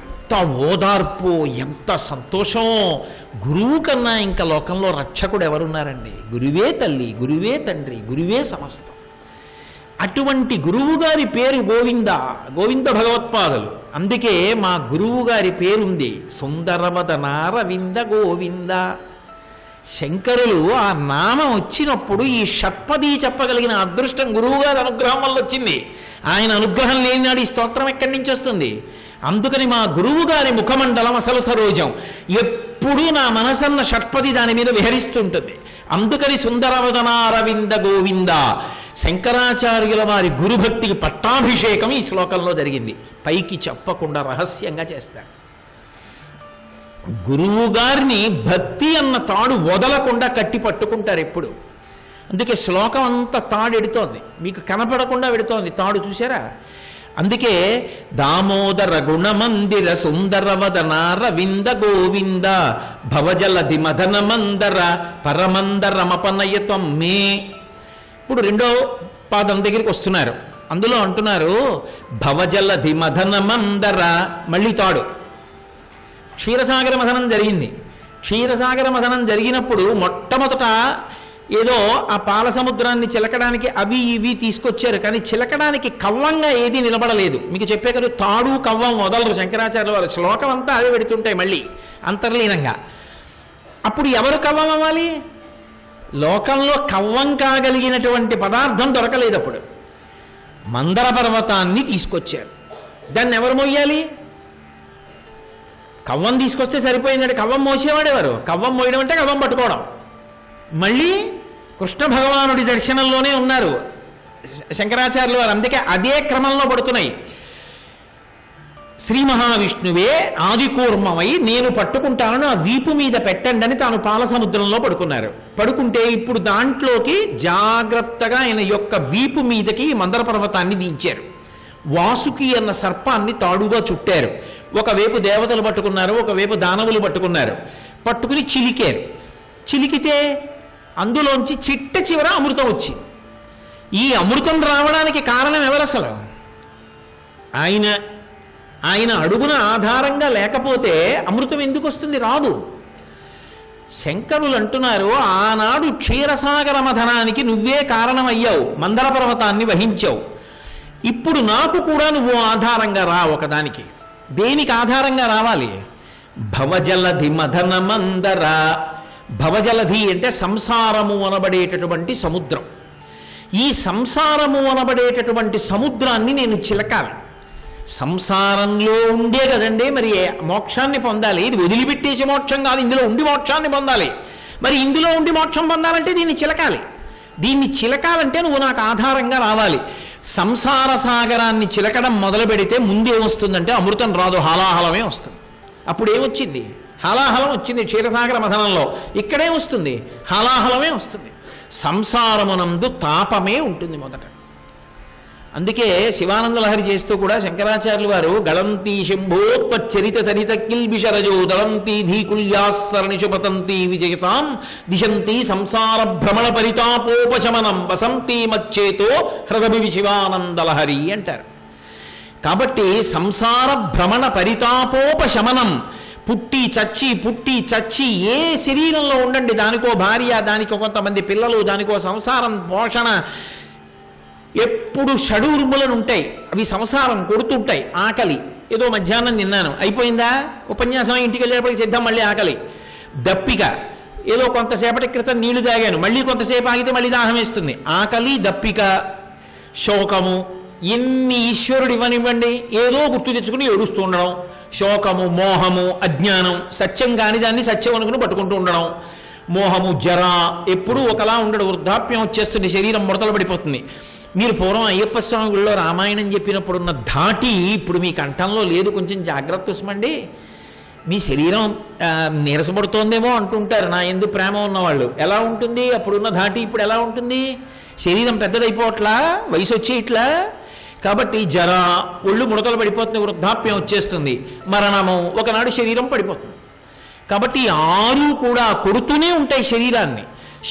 ఎంత ఓదార్పు, ఎంత సంతోషమో. గురువు కన్నా ఇంకా లోకంలో రక్షకుడు ఎవరున్నారండి? గురువే తల్లి, గురువే తండ్రి, గురువే సమస్తం. అటువంటి గురువుగారి పేరు గోవింద, గోవింద భగవత్పాదులు. అందుకే మా గురువుగారి పేరుంది సుందరవదనారవింద గోవింద. శంకరులు ఆ నామం వచ్చినప్పుడు ఈ షట్పది చెప్పగలిగిన అదృష్టం గురువుగారి అనుగ్రహం వల్ల వచ్చింది. ఆయన అనుగ్రహం లేనినాడు ఈ స్తోత్రం ఎక్కడి నుంచి వస్తుంది? అందుకని మా గురువు గారి ముఖమండలం అసలు సరోజం. ఎప్పుడూ నా మనసన్న షట్పది దాని మీద విహరిస్తుంటుంది. అందుకని సుందరవదనారవింద గోవింద. శంకరాచార్యుల వారి గురుభక్తికి పట్టాభిషేకం ఈ శ్లోకంలో జరిగింది. పైకి చెప్పకుండా రహస్యంగా చేస్తారు. గురువుగారిని భక్తి అన్న తాడు వదలకుండా కట్టి పట్టుకుంటారు ఎప్పుడు. అందుకే శ్లోకం అంతా తాడు ఎడుతోంది, మీకు కనపడకుండా పెడుతోంది తాడు, చూసారా? అందుకే దామోదర గుణమందిర సుందరవదనారవింద గోవింద భవజలధి మదన మందర పరమందరమపనయత్వం మే. ఇప్పుడు 2వ పాదం దగ్గరికి వస్తున్నారు. అందులో అంటున్నారు భవజలధి మదన మందర, మళ్ళీ తాడు. క్షీరసాగర మథనం జరిగింది. క్షీరసాగర మథనం జరిగినప్పుడు మొట్టమొదట ఏదో ఆ పాల సముద్రాన్ని చిలకడానికి అవి ఇవి తీసుకొచ్చారు, కానీ చిలకడానికి కవ్వంగా ఏది నిలబడలేదు. మీకు చెప్పే కదా తాడు కవ్వం వదలరు శంకరాచార్యుల వారు. శ్లోకం అంతా అవి పెడుతుంటాయి మళ్ళీ అంతర్లీనంగా. అప్పుడు ఎవరు కవ్వం అవ్వాలి? లోకంలో కవ్వం కాగలిగినటువంటి పదార్థం దొరకలేదు. అప్పుడు మందర పర్వతాన్ని తీసుకొచ్చారు. దాన్ని ఎవరు మోయాలి? కవ్వం తీసుకొస్తే సరిపోయిందంటే కవ్వం మోసేవాడేవారు. కవ్వం మోయడం అంటే కవ్వం పట్టుకోవడం. మళ్ళీ కృష్ణ భగవానుడి దర్శనంలోనే ఉన్నారు శంకరాచార్యులు వారు. అందుకే అదే క్రమంలో పడుతున్నాయి. శ్రీ మహావిష్ణువే ఆదికూర్మమై నేను పట్టుకుంటాను, ఆ వీపు మీద పెట్టండి అని తాను పాల సముద్రంలో పడుకున్నారు. పడుకుంటే ఇప్పుడు దాంట్లోకి జాగ్రత్తగా ఆయన యొక్క వీపు మీదకి మందర పర్వతాన్ని దించారు. వాసుకి అన్న సర్పాన్ని తాడుగా చుట్టారు. ఒకవేపు దేవతలు పట్టుకున్నారు, ఒకవేపు దానవులు పట్టుకున్నారు. పట్టుకుని చిలికారు. చిలికితే అందులోంచి చిట్ట చివర అమృతం వచ్చింది. ఈ అమృతం రావడానికి కారణం ఎవరు అసలు? ఆయన ఆయన అడుగున ఆధారంగా లేకపోతే అమృతం ఎందుకు వస్తుంది? రాదు. శంకరులు అంటున్నారు, ఆనాడు క్షీరసాగర మథనానికి నువ్వే కారణమయ్యావు, మందర పర్వతాన్ని వహించావు. ఇప్పుడు నాకు కూడా నువ్వు ఆధారంగా రా. ఒకదానికి దేనికి ఆధారంగా రావాలి? భవజలధి మథన మందర. భవజలధి అంటే సంసారము అనబడేటటువంటి సముద్రం. ఈ సంసారము అనబడేటటువంటి సముద్రాన్ని నేను చిలకాలి. సంసారంలో ఉండే కదండి మరి మోక్షాన్ని పొందాలి. ఇది వదిలిపెట్టేసి మోక్షం కాదు, ఇందులో ఉండి మోక్షాన్ని పొందాలి. మరి ఇందులో ఉండి మోక్షం పొందాలంటే దీన్ని చిలకాలి. దీన్ని చిలకాలంటే నువ్వు నాకు ఆధారంగా రావాలి. సంసార సాగరాన్ని చిలకడం మొదలు పెడితే ముందేమొస్తుందంటే అమృతం రాదు, హాలాహలమే వస్తుంది. అప్పుడు ఏమొచ్చింది? హాలాహలం వచ్చింది క్షీరసాగర మథనంలో. ఇక్కడే వస్తుంది, హాలాహలమే వస్తుంది. సంసారమునందు తాపమే ఉంటుంది మొదట. అందుకే శివానంద లహరి చేస్తూ కూడా శంకరాచార్యులు వారు గళంతి శంభోత్పచ్చరిత చరిత కిల్బిషరజో దళంతి ధీకుల్యాసరణిషుపతంతి విజయతాం దిశంతి సంసార భ్రమణ పరితాపోపశమనం వసంతి మచ్చేతో హ్రదభి శివానంద లహరి అంటారు. కాబట్టి సంసార భ్రమణ పరితాపోపశమనం, పుట్టి చచ్చి పుట్టి చచ్చి ఏ శరీరంలో ఉండండి, దానికో భార్య, దానికో కొంతమంది పిల్లలు, దానికో సంసారం పోషణ, ఎప్పుడు షడూర్ములను ఉంటాయి. అవి సంసారం కొడుతుంటాయి. ఆకలి, ఏదో మధ్యాహ్నం తిన్నాను, అయిపోయిందా ఉపన్యాసం, ఇంటికి వెళ్ళేటప్పటికి సిద్ధం, మళ్ళీ ఆకలి. దప్పిక, ఏదో కొంతసేపటి క్రితం నీళ్లు తాగాను, మళ్ళీ కొంతసేపు ఆగితే మళ్ళీ దాహం వేస్తుంది. ఆకలి, దప్పిక, శోకము, ఎన్ని ఈశ్వరుడు ఇవ్వనివ్వండి ఏదో గుర్తు తెచ్చుకుని ఏడుస్తూ ఉండడం. శోకము, మోహము, అజ్ఞానం, సత్యం కాని దాన్ని సత్యం అనుకుని పట్టుకుంటూ ఉండడం. మోహము, జర, ఎప్పుడూ ఒకలా ఉండడు. వృద్ధాప్యం వచ్చేస్తుంది, శరీరం ముడతలు పడిపోతుంది. మీరు పూర్వం అయ్యప్ప స్వామి గుళ్ళో రామాయణం చెప్పినప్పుడున్న ధాటి ఇప్పుడు మీ కంఠంలో లేదు. కొంచెం జాగ్రత్త చూసమండి, మీ శరీరం నీరసపడుతోందేమో అంటుంటారు నా ఎందు ప్రేమ ఉన్నవాళ్ళు. ఎలా ఉంటుంది అప్పుడున్న ధాటి, ఇప్పుడు ఎలా ఉంటుంది? శరీరం పెద్దదైపోవట్లా, వయసు వచ్చి ఇట్లా. కాబట్టి జర, ఒళ్ళు ముడతలు పడిపోతుంది, వృద్ధాప్యం వచ్చేస్తుంది, మరణము, ఒకనాడు శరీరం పడిపోతుంది. కాబట్టి ఆరు కూడా కొడుతూనే ఉంటాయి శరీరాన్ని.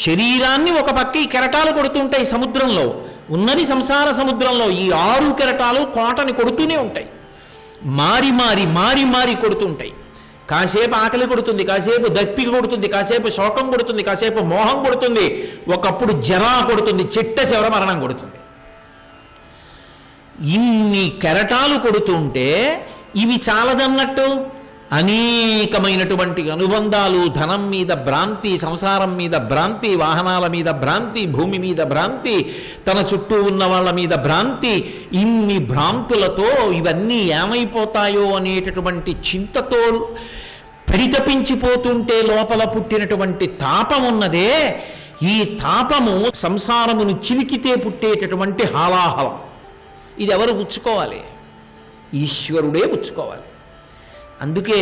శరీరాన్ని ఒక పక్క ఈ కెరటాలు కొడుతుంటాయి సముద్రంలో. ఉన్నది సంసార సముద్రంలో. ఈ ఆరు కెరటాలు కోటని కొడుతూనే ఉంటాయి, మారి మారి మారి మారి కొడుతుంటాయి. కాసేపు ఆకలి కొడుతుంది, కాసేపు దప్పిక కొడుతుంది, కాసేపు శోకం కొడుతుంది, కాసేపు మోహం కొడుతుంది, ఒకప్పుడు జరా కొడుతుంది, చిట్ట చివర మరణం కొడుతుంది. ఇన్ని కెరటాలు కొడుతుంటే ఇవి చాలదన్నట్టు అనేకమైనటువంటి అనుబంధాలు, ధనం మీద భ్రాంతి, సంసారం మీద భ్రాంతి, వాహనాల మీద భ్రాంతి, భూమి మీద భ్రాంతి, తన చుట్టూ ఉన్న వాళ్ళ మీద భ్రాంతి, ఇన్ని భ్రాంతులతో ఇవన్నీ ఏమైపోతాయో అనేటటువంటి చింతతో పరితపించిపోతుంటే లోపల పుట్టినటువంటి తాపం ఉన్నదే, ఈ తాపము సంసారమును చిలికితే పుట్టేటటువంటి హాలాహలం. ఇది ఎవరు గుచ్చుకోవాలి? ఈశ్వరుడే గుచ్చుకోవాలి. అందుకే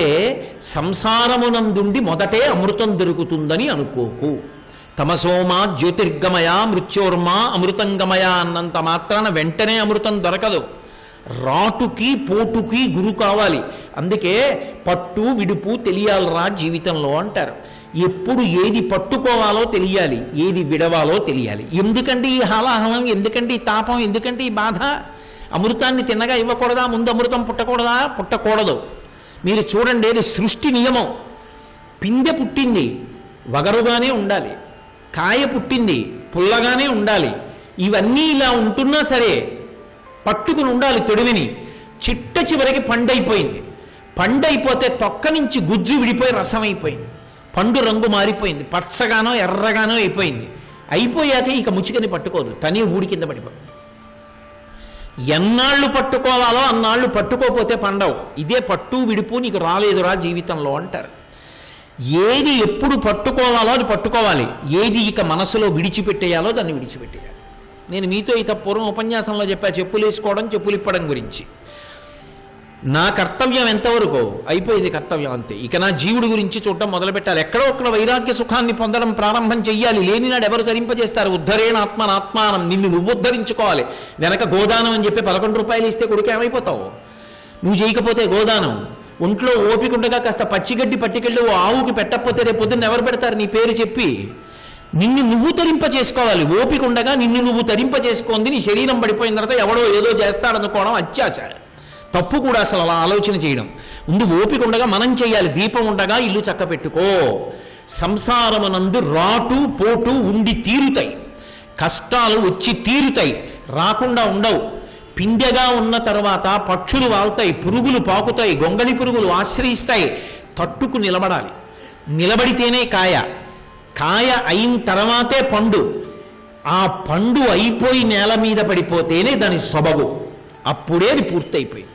సంసారమునందుండి మొదటే అమృతం దొరుకుతుందని అనుకోకు. తమసోమా జ్యోతిర్గమయ మృత్యోర్మా అమృతంగమయ అన్నంత మాత్రాన వెంటనే అమృతం దొరకదు. రాటుకి పోటుకి గురు కావాలి. అందుకే పట్టు విడుపు తెలియాలరా జీవితంలో అంటారు. ఎప్పుడు ఏది పట్టుకోవాలో తెలియాలి, ఏది విడవాలో తెలియాలి. ఎందుకంటే ఈ హాలాహలం, ఎందుకంటే ఈ తాపం, ఎందుకంటే ఈ బాధ? అమృతాన్ని తిన్నగా ఇవ్వకూడదా? ముందు అమృతం పుట్టకూడదా? పుట్టకూడదు. మీరు చూడండి, అది సృష్టి నియమం. పిందె పుట్టింది వగరుగానే ఉండాలి, కాయ పుట్టింది పుల్లగానే ఉండాలి. ఇవన్నీ ఇలా ఉంటున్నా సరే పట్టుకుని ఉండాలి తొడివిని. చిట్ట చివరికి పండైపోయింది. పండైపోతే తొక్క నుంచి గుజ్జు విడిపోయి రసమైపోయింది. పండు రంగు మారిపోయింది, పచ్చగానో ఎర్రగానో అయిపోయింది. అయిపోయాక ఇక ముచ్చుకని పట్టుకోదు, తనే ఊడి కింద పడిపోతుంది. ఎన్నాళ్ళు పట్టుకోవాలో అన్నాళ్ళు పట్టుకోపోతే పండవు. ఇదే పట్టు విడుపు నీకు రాలేదురా జీవితంలో అంటారు. ఏది ఎప్పుడు పట్టుకోవాలో అది పట్టుకోవాలి, ఏది ఇక మనసులో విడిచిపెట్టేయాలో దాన్ని విడిచిపెట్టేయాలి. నేను మీతో ఇత పూర్వం ఉపన్యాసంలో చెప్పా చెప్పులు వేసుకోవడం, చెప్పులు ఇప్పడం గురించి. నా కర్తవ్యం ఎంతవరకు అయిపోయింది, కర్తవ్యం అంతే. ఇక నా జీవుడి గురించి చూడడం మొదలుపెట్టాలి. ఎక్కడో ఒక్క వైరాగ్య సుఖాన్ని పొందడం ప్రారంభం చెయ్యాలి. లేనినాడు ఎవరు తరింపజేస్తారు? ఉద్ధరేణ ఆత్మానాత్మానం, నిన్ను నువ్వు ఉద్ధరించుకోవాలి. వెనక గోదానం అని చెప్పి 11 రూపాయలు ఇస్తే కొడుకు ఏమైపోతావు? నువ్వు చేయకపోతే గోదానం, ఒంట్లో ఓపిక ఉండగా కాస్త పచ్చిగడ్డి పట్టుకెళ్ళి ఓ ఆవుకి పెట్టకపోతే రేపు పొద్దున్న ఎవరు పెడతారు నీ పేరు చెప్పి? నిన్ను నువ్వు తరింప చేసుకోవాలి. ఓపిక ఉండగా నిన్ను నువ్వు తరింప చేసుకుంది. నీ శరీరం పడిపోయిన తర్వాత ఎవడో ఏదో చేస్తాడనుకోవడం అత్యాశ, తప్పు కూడా. అసలు అలా ఆలోచన చేయడం ముందు ఓపిక ఉండగా మనం చేయాలి. దీపం ఉండగా ఇల్లు చక్క పెట్టుకో. సంసారమునందు రాటు పోటు ఉండి తీరుతాయి, కష్టాలు వచ్చి తీరుతాయి, రాకుండా ఉండవు. పిండెగా ఉన్న తర్వాత పక్షులు వాళ్తాయి, పురుగులు పాకుతాయి, గొంగళి పురుగులు ఆశ్రయిస్తాయి. తట్టుకు నిలబడాలి. నిలబడితేనే కాయ, కాయ అయిన తర్వాతే పండు, ఆ పండు అయిపోయి నేల మీద పడిపోతేనే దాని సొబగు, అప్పుడే అది పూర్తయిపోయింది.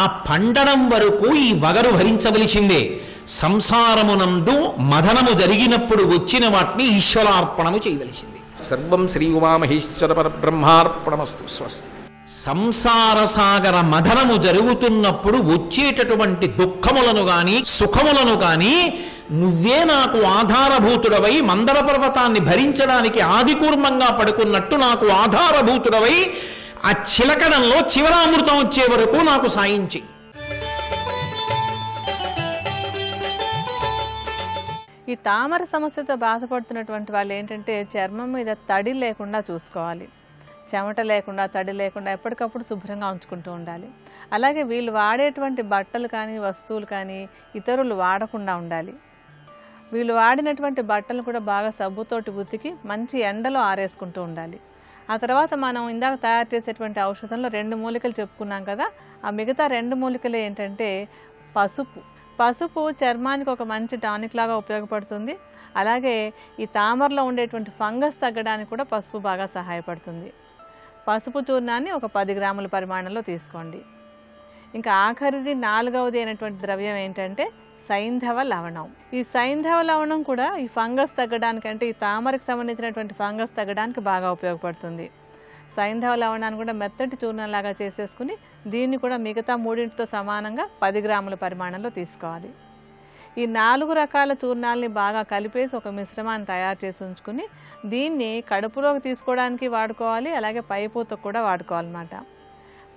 ఆ పండడం వరకు ఈ వగరు భరించవలసిందే. సంసారమునందు మదనము జరిగినప్పుడు వచ్చిన వాటిని ఈశ్వరార్పణము చేయవలసిందే. సర్వం శ్రీ ఉమామహేశ్వర పరబ్రహ్మార్పణమస్తు. స్వస్తి. సంసార సాగర మదనము జరుగుతున్నప్పుడు వచ్చేటటువంటి దుఃఖములను గాని సుఖములను గాని నువ్వే నాకు ఆధారభూతుడవై, మందర పర్వతాన్ని భరించడానికి ఆదికూర్మంగా పడుకున్నట్టు నాకు ఆధారభూతుడవై, ఆ చిలకడంలో చివరామృతం వచ్చే వరకు నాకు సాయం చెయ్యి. ఈ తామర సమస్యతో బాధపడుతున్నటువంటి వాళ్ళు ఏంటంటే చర్మం మీద తడి లేకుండా చూసుకోవాలి, చెమట లేకుండా తడి లేకుండా ఎప్పటికప్పుడు శుభ్రంగా ఉంచుకుంటూ ఉండాలి. అలాగే వీళ్ళు వాడేటువంటి బట్టలు కానీ వస్తువులు కానీ ఇతరులు వాడకుండా ఉండాలి. వీళ్ళు వాడినటువంటి బట్టలు కూడా బాగా సబ్బుతోటి ఉతికి మంచి ఎండలో ఆరేసుకుంటూ ఉండాలి. ఆ తర్వాత మనం ఇందాక తయారు చేసేటువంటి ఔషధంలో 2 మూలికలు చెప్పుకున్నాం కదా, ఆ మిగతా 2 మూలికలు ఏంటంటే పసుపు. పసుపు చర్మానికి ఒక మంచి టానిక్ లాగా ఉపయోగపడుతుంది. అలాగే ఈ తామరలో ఉండేటువంటి ఫంగస్ తగ్గడానికి కూడా పసుపు బాగా సహాయపడుతుంది. పసుపు చూర్ణాన్ని ఒక 10 గ్రాముల పరిమాణంలో తీసుకోండి. ఇంకా ఆఖరిది 4వది అయినటువంటి ద్రవ్యం ఏంటంటే సైంధవ లవణం. ఈ సైంధవ లవణం కూడా ఈ ఫంగస్ తగ్గడానికంటే ఈ తామరకు సంబంధించినటువంటి ఫంగస్ తగ్గడానికి బాగా ఉపయోగపడుతుంది. సైంధవ లవణాన్ని కూడా మెత్తటి చూర్ణంలాగా చేసేసుకుని దీన్ని కూడా మిగతా 3టితో సమానంగా 10 గ్రాముల పరిమాణంలో తీసుకోవాలి. ఈ 4 రకాల చూర్ణాలని బాగా కలిపేసి ఒక మిశ్రమాన్ని తయారు చేసి ఉంచుకుని దీన్ని కడుపులోకి తీసుకోవడానికి వాడుకోవాలి. అలాగే పైపూతకు కూడా వాడుకోవాలన్నమాట.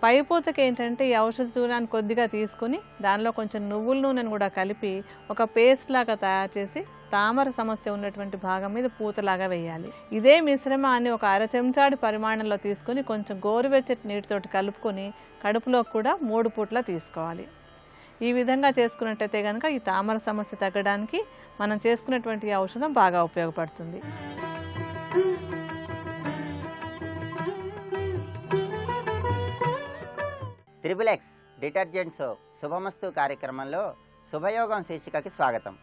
పైపూతకి ఏంటంటే ఈ ఔషధ చూర్ణాన్ని కొద్దిగా తీసుకుని దానిలో కొంచెం నువ్వుల నూనెను కూడా కలిపి ఒక పేస్ట్ లాగా తయారు చేసి తామర సమస్య ఉన్నటువంటి భాగం మీద పూతలాగా వేయాలి. ఇదే మిశ్రమాన్ని ఒక 1/2 చెంచాడు పరిమాణంలో తీసుకుని కొంచెం గోరువెచ్చటి నీటితోటి కలుపుకొని కడుపులోకి కూడా 3 పూట్ల తీసుకోవాలి. ఈ విధంగా చేసుకున్నట్టయితే కనుక ఈ తామర సమస్య తగ్గడానికి మనం చేసుకున్నటువంటి ఈ ఔషధం బాగా ఉపయోగపడుతుంది. XXX డిటర్జెంట్ సోప్ శుభమస్తు కార్యక్రమంలో శుభయోగం శీర్షికకి స్వాగతం.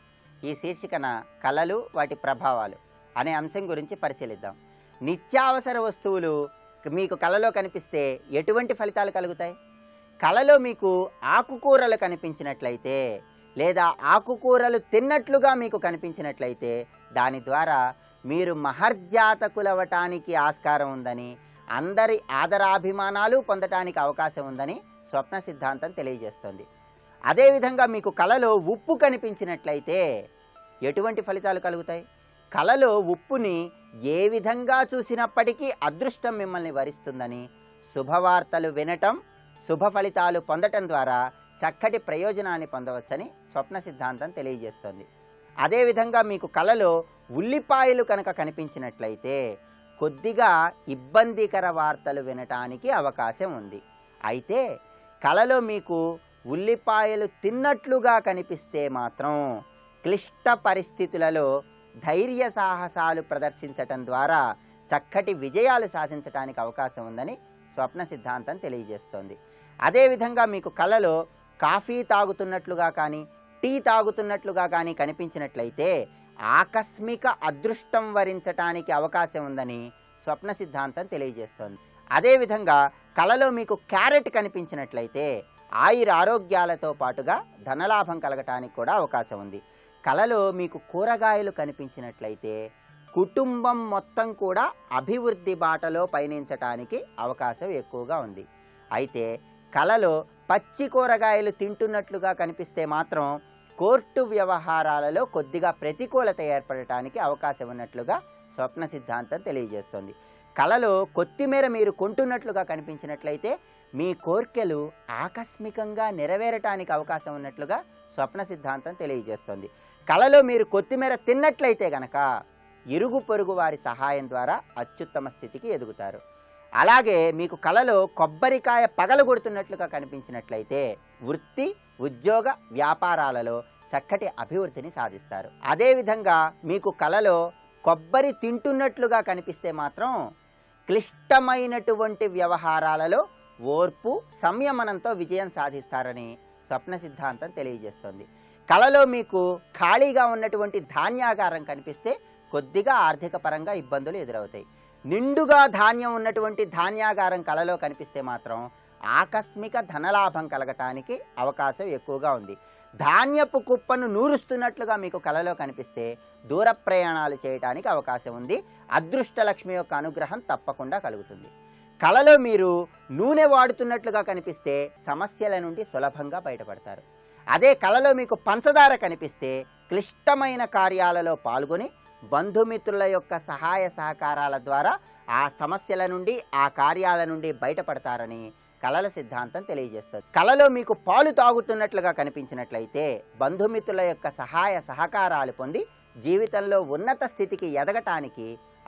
ఈ శీర్షికన కళలు వాటి ప్రభావాలు అనే అంశం గురించి పరిశీలిద్దాం. నిత్యావసర వస్తువులు మీకు కళలో కనిపిస్తే ఎటువంటి ఫలితాలు కలుగుతాయి? కళలో మీకు ఆకుకూరలు కనిపించినట్లయితే లేదా ఆకుకూరలు తిన్నట్లుగా మీకు కనిపించినట్లయితే దాని ద్వారా మీరు మహర్జాతకులవటానికి ఆస్కారం ఉందని, అందరి ఆదరాభిమానాలు పొందటానికి అవకాశం ఉందని స్వప్న సిద్ధాంతం తెలియజేస్తుంది. అదేవిధంగా మీకు కళలో ఉప్పు కనిపించినట్లయితే ఎటువంటి ఫలితాలు కలుగుతాయి? కళలో ఉప్పుని ఏ విధంగా చూసినప్పటికీ అదృష్టం మిమ్మల్ని వరిస్తుందని, శుభవార్తలు వినటం శుభ ఫలితాలు పొందటం ద్వారా చక్కటి ప్రయోజనాన్ని పొందవచ్చని స్వప్న సిద్ధాంతం తెలియజేస్తుంది. అదేవిధంగా మీకు కళలో ఉల్లిపాయలు కనుక కనిపించినట్లయితే కొద్దిగా ఇబ్బందికర వార్తలు వినటానికి అవకాశం ఉంది. అయితే కళలో మీకు ఉల్లిపాయలు తిన్నట్లుగా కనిపిస్తే మాత్రం క్లిష్ట పరిస్థితులలో ధైర్య సాహసాలు ప్రదర్శించటం ద్వారా చక్కటి విజయాలు సాధించడానికి అవకాశం ఉందని స్వప్న సిద్ధాంతం తెలియజేస్తోంది. అదేవిధంగా మీకు కళలో కాఫీ తాగుతున్నట్లుగా కానీ టీ తాగుతున్నట్లుగా కానీ కనిపించినట్లయితే ఆకస్మిక అదృష్టం వరించటానికి అవకాశం ఉందని స్వప్న సిద్ధాంతం తెలియజేస్తోంది. అదేవిధంగా కళలో మీకు క్యారెట్ కనిపించినట్లయితే ఆయుర ఆరోగ్యాలతో పాటుగా ధనలాభం కలగటానికి కూడా అవకాశం ఉంది. కళలో మీకు కూరగాయలు కనిపించినట్లయితే కుటుంబం మొత్తం కూడా అభివృద్ధి బాటలో పయనించటానికి అవకాశం ఎక్కువగా ఉంది. అయితే కళలో పచ్చి కూరగాయలు తింటున్నట్లుగా కనిపిస్తే మాత్రం కోర్టు వ్యవహారాలలో కొద్దిగా ప్రతికూలత ఏర్పడడానికి అవకాశం ఉన్నట్లుగా స్వప్న సిద్ధాంతం తెలియజేస్తుంది. కళలో కొత్తిమీర మీరు కొంటున్నట్లుగా కనిపించినట్లయితే మీ కోర్కెలు ఆకస్మికంగా నెరవేరటానికి అవకాశం ఉన్నట్లుగా స్వప్న సిద్ధాంతం తెలియజేస్తుంది. కళలో మీరు కొత్తిమీర తిన్నట్లయితే గనక ఇరుగు పొరుగు వారి సహాయం ద్వారా అత్యుత్తమ స్థితికి ఎదుగుతారు. అలాగే మీకు కళలో కొబ్బరికాయ పగలగొడుతున్నట్లుగా కనిపించినట్లయితే వృత్తి ఉద్యోగ వ్యాపారాలలో చక్కటి అభివృద్ధిని సాధిస్తారు. అదేవిధంగా మీకు కళలో కొబ్బరి తింటున్నట్లుగా కనిపిస్తే మాత్రం క్లిష్టమైనటువంటి వ్యవహారాలలో ఓర్పు సంయమనంతో విజయం సాధిస్తారని స్వప్న సిద్ధాంతం తెలియజేస్తుంది. కళలో మీకు ఖాళీగా ఉన్నటువంటి ధాన్యాగారం కనిపిస్తే కొద్దిగా ఆర్థిక పరంగా ఇబ్బందులు ఎదురవుతాయి. నిండుగా ధాన్యం ఉన్నటువంటి ధాన్యాగారం కళలో కనిపిస్తే మాత్రం ఆకస్మిక ధనలాభం కలగటానికి అవకాశం ఎక్కువగా ఉంది. ధాన్యపు కుప్పను నూరుస్తున్నట్లుగా మీకు కళలో కనిపిస్తే దూర ప్రయాణాలు చేయటానికి అవకాశం ఉంది. అదృష్టలక్ష్మి యొక్క అనుగ్రహం తప్పకుండా కలుగుతుంది. కళలో మీరు నూనె వాడుతున్నట్లుగా కనిపిస్తే సమస్యల నుండి సులభంగా బయటపడతారు. అదే కళలో మీకు పంచదార కనిపిస్తే క్లిష్టమైన కార్యాలలో పాల్గొని బంధుమిత్రుల యొక్క సహాయ సహకారాల ద్వారా ఆ సమస్యల నుండి ఆ కార్యాల నుండి బయటపడతారని కళల సిద్ధాంతం తెలియజేస్తుంది. కళలో మీకు పాలు తాగుతున్నట్లుగా కనిపించినట్లయితే బంధుమిత్రుల యొక్క సహాయ సహకారాలు పొంది జీవితంలో ఉన్నత స్థితికి ఎదగటానికి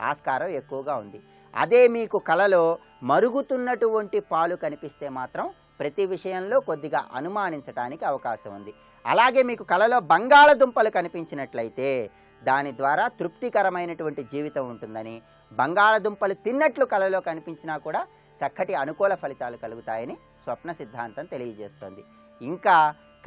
ఆస్కారం ఎక్కువగా ఉంది. అదే మీకు కళలో మరుగుతున్నటువంటి పాలు కనిపిస్తే మాత్రం ప్రతి విషయంలో కొద్దిగా అనుమానించడానికి అవకాశం ఉంది. అలాగే మీకు కళలో బంగాళదుంపలు కనిపించినట్లయితే దాని ద్వారా తృప్తికరమైనటువంటి జీవితం ఉంటుందని, బంగాళదుంపలు తిన్నట్లు కళలో కనిపించినా కూడా చక్కటి అనుకూల ఫలితాలు కలుగుతాయని స్వప్న సిద్ధాంతం తెలియజేస్తుంది. ఇంకా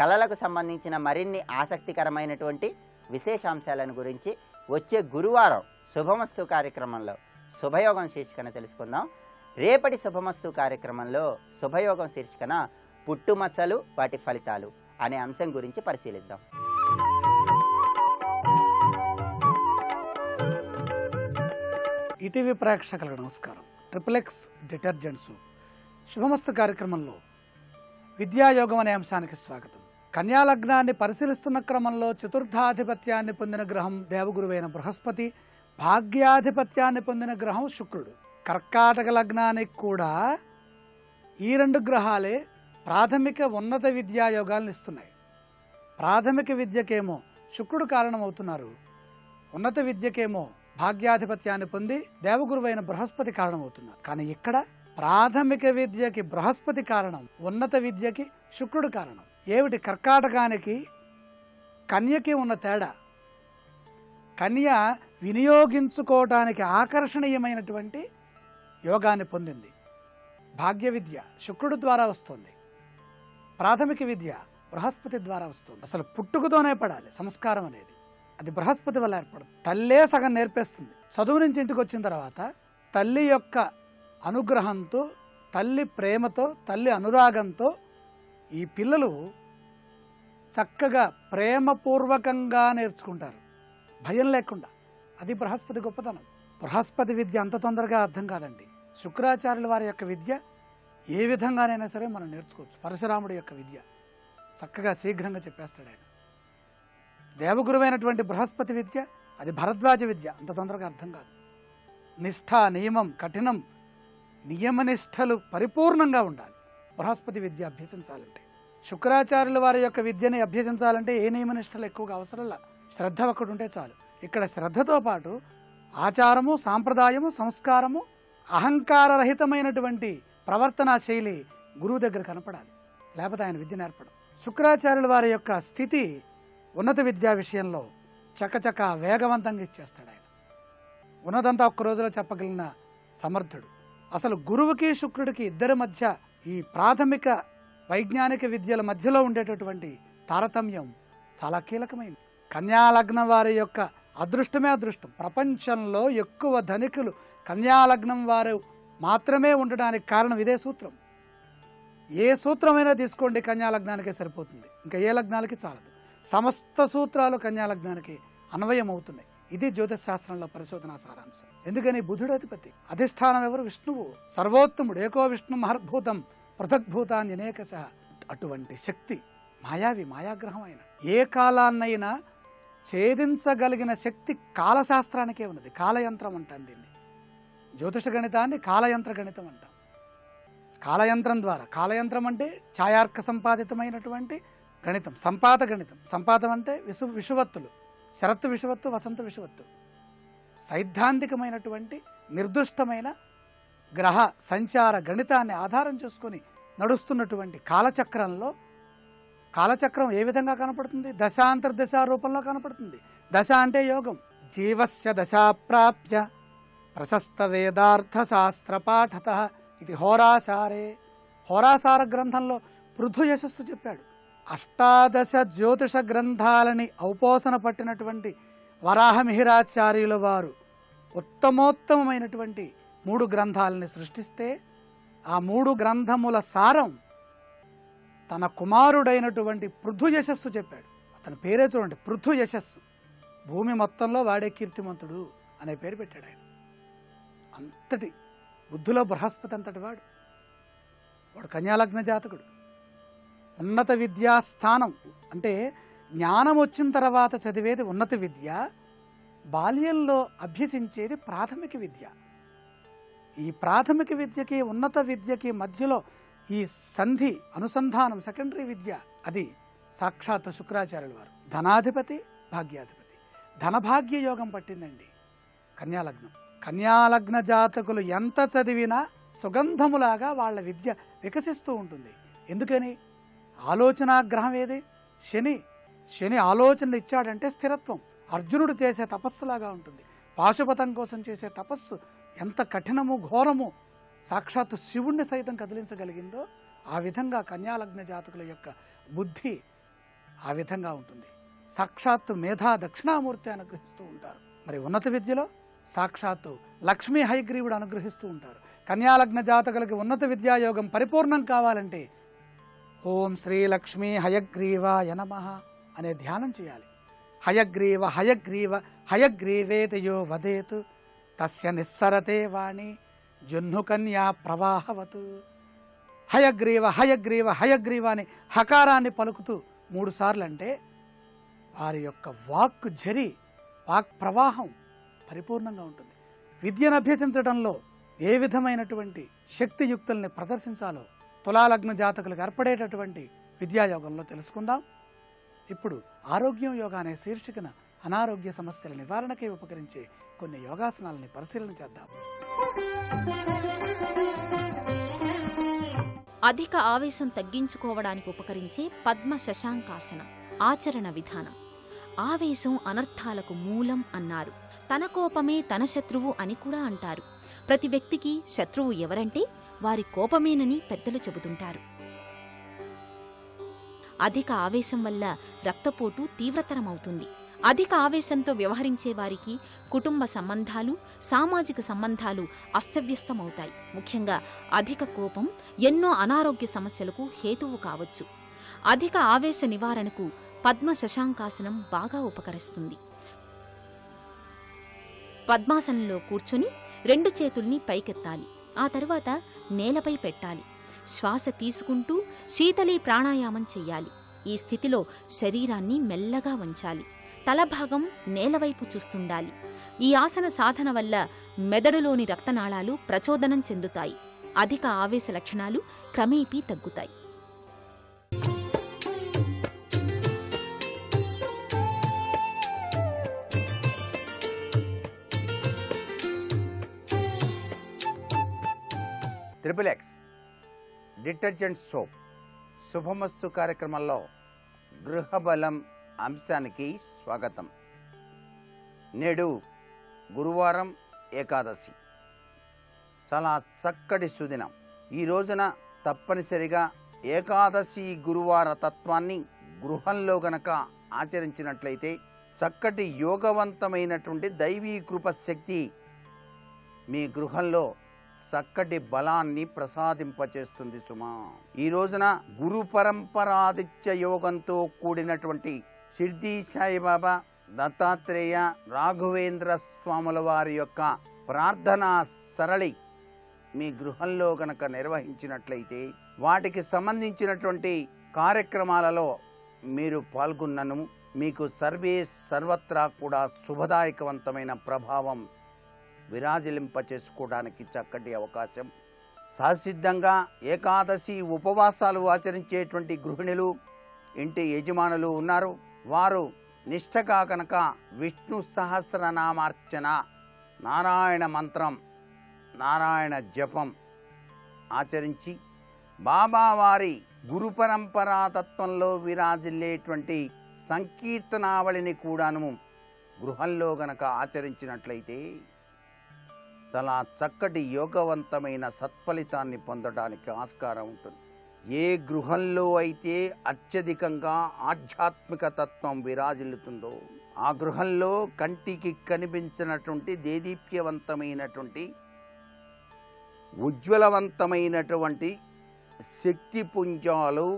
కళలకు సంబంధించిన మరిన్ని ఆసక్తికరమైనటువంటి విశేషాంశాలను గురించి వచ్చే గురువారం శుభమస్తు కార్యక్రమంలో శుభయోగం శీర్షికన తెలుసుకుందాం. రేపటి శుభమస్తు కార్యక్రమంలో శుభయోగం శీర్షికన పుట్టుమచ్చలు వాటి ఫలితాలు అనే అంశం గురించి పరిశీలిద్దాం. ఈటీవీ ప్రేక్షకులకు నమస్కారం. XXX డిటర్జెంట్స్ శుభమస్తు కార్యక్రమంలో విద్యాయోగం అనే అంశానికి స్వాగతం. కన్యాలగ్నాన్ని పరిశీలిస్తున్న క్రమంలో చతుర్థాధిపత్యాన్ని పొందిన గ్రహం దేవగురువైన బృహస్పతి, భాగ్యాధిపత్యాన్ని పొందిన గ్రహం శుక్రుడు. కర్కాటక లగ్నానికి కూడా ఈ రెండు గ్రహాలే ప్రాథమిక ఉన్నత విద్యాయోగాలను ఇస్తున్నాయి. ప్రాథమిక విద్యకేమో శుక్రుడు కారణమవుతున్నారు, ఉన్నత విద్యకేమో భాగ్యాధిపత్యాన్ని పొంది దేవగురువైన బృహస్పతి కారణమవుతున్నారు. కానీ ఇక్కడ ప్రాథమిక విద్యకి బృహస్పతి కారణం, ఉన్నత విద్యకి శుక్రుడు కారణం. ఏమిటి కర్కాటకానికి కన్యకి ఉన్న తేడా? కన్య వినియోగించుకోవటానికి ఆకర్షణీయమైనటువంటి యోగాన్ని పొందింది. భాగ్య విద్య శుక్రుడు ద్వారా వస్తుంది, ప్రాథమిక విద్య బృహస్పతి ద్వారా వస్తుంది. అసలు పుట్టుకతోనే పడాలి సంస్కారం అనేది, అది బృహస్పతి వల్ల ఏర్పడుతుంది. తల్లే సగం నేర్పేస్తుంది. చదువు నుంచి ఇంటికి వచ్చిన తర్వాత తల్లి యొక్క అనుగ్రహంతో, తల్లి ప్రేమతో, తల్లి అనురాగంతో ఈ పిల్లలు చక్కగా ప్రేమపూర్వకంగా నేర్చుకుంటారు, భయం లేకుండా. అది బృహస్పతి గొప్పతనం. బృహస్పతి విద్య అంత తొందరగా అర్థం కాదండి. శుక్రాచార్యుల వారి యొక్క విద్య ఏ విధంగానైనా సరే మనం నేర్చుకోవచ్చు. పరశురాముడి యొక్క విద్య చక్కగా శీఘ్రంగా చెప్పేస్తాడు ఆయన. దేవగురువైనటువంటి బృహస్పతి విద్య అది భరద్వాజ విద్య, అంత తొందరగా అర్థం కాదు. నిష్ఠ నియమం కఠినం, నియమనిష్టలు పరిపూర్ణంగా ఉండాలి బృహస్పతి విద్య అభ్యసించాలంటే. శుక్రాచార్యుల వారి యొక్క విద్యని అభ్యసించాలంటే ఏ నియమనిష్టలు ఎక్కువగా అవసరంలా, శ్రద్ధ ఒకటి ఉంటే చాలు. ఇక్కడ శ్రద్ధతో పాటు ఆచారము, సాంప్రదాయము, సంస్కారము, అహంకారరహితమైనటువంటి ప్రవర్తనా శైలి గురువు దగ్గర కనపడాలి, లేకపోతే ఆయన విద్య నేర్పడం. శుక్రాచార్యుల వారి యొక్క స్థితి ఉన్నత విద్యా విషయంలో చకచక వేగవంతంగా ఇచ్చేస్తాడు ఆయన. ఉన్నదంతా ఒక్క రోజులో చెప్పగలిగిన సమర్థుడు. అసలు గురువుకి శుక్రుడికి ఇద్దరి మధ్య, ఈ ప్రాథమిక వైజ్ఞానిక విద్యల మధ్యలో ఉండేటటువంటి తారతమ్యం చాలా కీలకమైంది. కన్యాలగ్నం వారి యొక్క అదృష్టమే అదృష్టం. ప్రపంచంలో ఎక్కువ ధనికులు కన్యాలగ్నం వారు మాత్రమే ఉండడానికి కారణం ఇదే సూత్రం. ఏ సూత్రమైనా తీసుకోండి, కన్యాలగ్నానికే సరిపోతుంది, ఇంకా ఏ లగ్నాలకి చాలదు. సమస్త సూత్రాలు కన్యాలగ్నానికి అన్వయం అవుతున్నాయి. ఇది జ్యోతిశాస్త్రంలో పరిశోధనా సారాంశం. ఎందుకని బుధుడు అధిపతి, అధిష్టానం ఎవరు? విష్ణువు, సర్వోత్తముడు. ఏకో విష్ణు మహద్భూతం పృథక్భూతాన్ని అనేకశ. అటువంటి శక్తి మాయావి మాయాగ్రహమైన ఏ కాలాన్నైనా ఛేదించగలిగిన శక్తి కాలశాస్త్రానికే ఉన్నది. కాలయంత్రం అంటాం దీన్ని. జ్యోతిష గణితాన్ని కాలయంత్ర గణితం అంటాం. కాలయంత్రం ద్వారా, కాలయంత్రం అంటే ఛాయార్క సంపాదితమైనటువంటి గణితం, సంపాత గణితం. సంపాతం అంటే విషువత్తులు, శరత్ విషువత్తు, వసంత విషువత్తు. సైద్ధాంతికమైనటువంటి నిర్దిష్టమైన గ్రహ సంచార గణితాన్ని ఆధారం చేసుకొని నడుస్తున్నటువంటి కాలచక్రంలో కాలచక్రం ఏ విధంగా కనపడుతుంది? దశాంతర్దశ రూపంలో కనపడుతుంది. దశ అంటే యోగం. జీవస్య దశాప్రాప్య ప్రశస్త వేదార్థ శాస్త్ర పాఠతః ఇది హోరాసారే. హోరాసార గ్రంథంలో పృథు యశస్సు చెప్పాడు. అష్టాదశ జ్యోతిష గ్రంథాలని ఔపోసన పట్టినటువంటి వరాహమిహిరాచార్యుల వారు ఉత్తమోత్తమైనటువంటి 3 గ్రంథాలని సృష్టిస్తే ఆ 3 గ్రంథముల సారం తన కుమారుడైనటువంటి పృథు యశస్సు చెప్పాడు. అతని పేరే చూడండి, పృథు యశస్సు. భూమి మొత్తంలో వాడే కీర్తిమంతుడు అనే పేరు పెట్టాడు ఆయన. అంతటి బుద్ధులో బృహస్పతి అంతటి వాడు. వాడు కన్యాలగ్న జాతకుడు. ఉన్నత విద్యాస్థానం అంటే జ్ఞానం వచ్చిన తర్వాత చదివేది ఉన్నత విద్య, బాల్యంలో అభ్యసించేది ప్రాథమిక విద్య. ఈ ప్రాథమిక విద్యకి ఉన్నత విద్యకి మధ్యలో ఈ సంధి అనుసంధానం, సెకండరీ విద్య, అది సాక్షాత్ శుక్రాచార్యుల వారు. ధనాధిపతి, భాగ్యాధిపతి. ధనభాగ్య యోగం పట్టిందండి కన్యాలగ్నం. కన్యాలగ్న జాతకులు ఎంత చదివినా సుగంధములాగా వాళ్ళ విద్య వికసిస్తూ ఉంటుంది. ఎందుకని? ఆలోచనాగ్రహం ఏది? శని. శని ఆలోచనలు ఇచ్చాడంటే స్థిరత్వం. అర్జునుడు చేసే తపస్సులాగా ఉంటుంది. పాశుపతం కోసం చేసే తపస్సు ఎంత కఠినము, ఘోరము, సాక్షాత్తు శివుణ్ణి సైతం కదిలించగలిగిందో ఆ విధంగా కన్యాలగ్న జాతకుల యొక్క బుద్ధి ఆ విధంగా ఉంటుంది. సాక్షాత్తు మేధా దక్షిణామూర్తి అనుగ్రహిస్తూ ఉంటారు. మరి ఉన్నత విద్యలో సాక్షాత్తు లక్ష్మీ హైగ్రీవుడు అనుగ్రహిస్తూ ఉంటారు. కన్యాలగ్న జాతకులకి ఉన్నత విద్యాయోగం పరిపూర్ణం కావాలంటే ఓం శ్రీ లక్ష్మీ హయగ్రీవాయ నమః అనే ధ్యానం చేయాలి. హయగ్రీవ హయగ్రీవ హయగ్రీవేతయో వదేతు తస్య నిస్సరతే వాణి జుహ్ను కన్యా ప్రవాహవతు. హయగ్రీవ హయగ్రీవ హయగ్రీవ అని హకారాన్ని పలుకుతూ 3 సార్లు అంటే వారి యొక్క వాక్ జరి, వాక్ ప్రవాహం పరిపూర్ణంగా ఉంటుంది. విద్యను అభ్యసించడంలో ఏ విధమైనటువంటి శక్తియుక్తుల్ని ప్రదర్శించాలో తులాలగ్న జాతకులకు ఏర్పడేటటువంటి విద్యాయోగంలో తెలుసుకుందాం. ఇప్పుడు ఆరోగ్యం యోగా అనే శీర్షికన అనారోగ్య సమస్యల నివారణకై ఉపకరించే కొన్ని యోగాసనాలని పరిశీలన చేద్దాం. అధిక ఆవేశం తగ్గించుకోవడానికి ఉపకరించే పద్మ శశాంకాసనం. ఆచరణ విధానం: ఆవేశం అనర్థాలకు మూలం అన్నారు. తన కోపమే తన శత్రువు అని కూడా అంటారు. ప్రతి వ్యక్తికి శత్రువు ఎవరంటే వారి కోపమేనని పెద్దలు చెబుతుంటారు. అధిక ఆవేశం వల్ల రక్తపోటు తీవ్రతరమవుతుంది. అధిక ఆవేశంతో వ్యవహరించే వారికి కుటుంబ సంబంధాలు, సామాజిక సంబంధాలు అస్తవ్యస్తమవుతాయి. ముఖ్యంగా అధిక కోపం ఎన్నో అనారోగ్య సమస్యలకు హేతువు కావచ్చు. అధిక ఆవేశ నివారణకు పద్మ శశాంకాసనం బాగా ఉపకరిస్తుంది. పద్మాసనంలో కూర్చొని 2 చేతుల్ని పైకెత్తాలి. ఆ తరువాత నేలపై పెట్టాలి. శ్వాస తీసుకుంటూ శీతలీ ప్రాణాయామం చెయ్యాలి. ఈ స్థితిలో శరీరాన్ని మెల్లగా వంచాలి. తలభాగం నేలవైపు చూస్తుండాలి. ఈ ఆసన సాధన వల్ల మెదడులోని రక్తనాళాలు ప్రచోదనం చెందుతాయి. అధిక ఆవేశ లక్షణాలు క్రమేపీ తగ్గుతాయి. XXX డిటర్జెంట్ సోప్ శుభమస్తు కార్యక్రమంలో గృహబలం అంశానికి స్వాగతం. నేడు గురువారం, ఏకాదశి. చాలా చక్కటి సుదినం. ఈ రోజున తప్పనిసరిగా ఏకాదశి గురువార తత్వాన్ని గృహంలో గనక ఆచరించినట్లయితే చక్కటి యోగవంతమైనటువంటి దైవీ కృప శక్తి మీ గృహంలో చక్కటి బలాన్ని ప్రసాదింపచేస్తుంది సుమా. ఈ రోజున గురు పరంపరాదిత్య యోగంతో కూడినటువంటి షిర్డీ సాయిబాబా, దత్తాత్రేయ, రాఘవేంద్ర స్వాముల వారి యొక్క ప్రార్థనా సరళి మీ గృహంలో గనక నిర్వహించినట్లయితే వాటికి సంబంధించినటువంటి కార్యక్రమాలలో మీరు పాల్గొన్నను మీకు సర్వే సర్వత్రా కూడా శుభదాయకవంతమైన ప్రభావం విరాజిలింప చేసుకోవడానికి చక్కటి అవకాశం సాసిద్ధంగా ఏకాదశి ఉపవాసాలు ఆచరించేటువంటి గృహిణులు ఇంటి యజమానులు ఉన్నారు వారు నిష్ఠగా కనుక విష్ణు సహస్రనామార్చన నారాయణ మంత్రం నారాయణ జపం ఆచరించి బాబా వారి గురు పరంపరా తత్వంలో విరాజిల్లేటువంటి సంకీర్తనావళిని కూడాను గృహంలో గనక ఆచరించినట్లయితే చాలా చక్కటి యోగవంతమైన సత్ఫలితాన్ని పొందడానికి ఆస్కారం ఉంటుంది ఏ గృహంలో అయితే అత్యధికంగా ఆధ్యాత్మిక తత్వం విరాజిల్లుతుందో ఆ గృహంలో కంటికి కనిపించినటువంటి దేదీప్యవంతమైనటువంటి ఉజ్వలవంతమైనటువంటి శక్తి పుంజాలు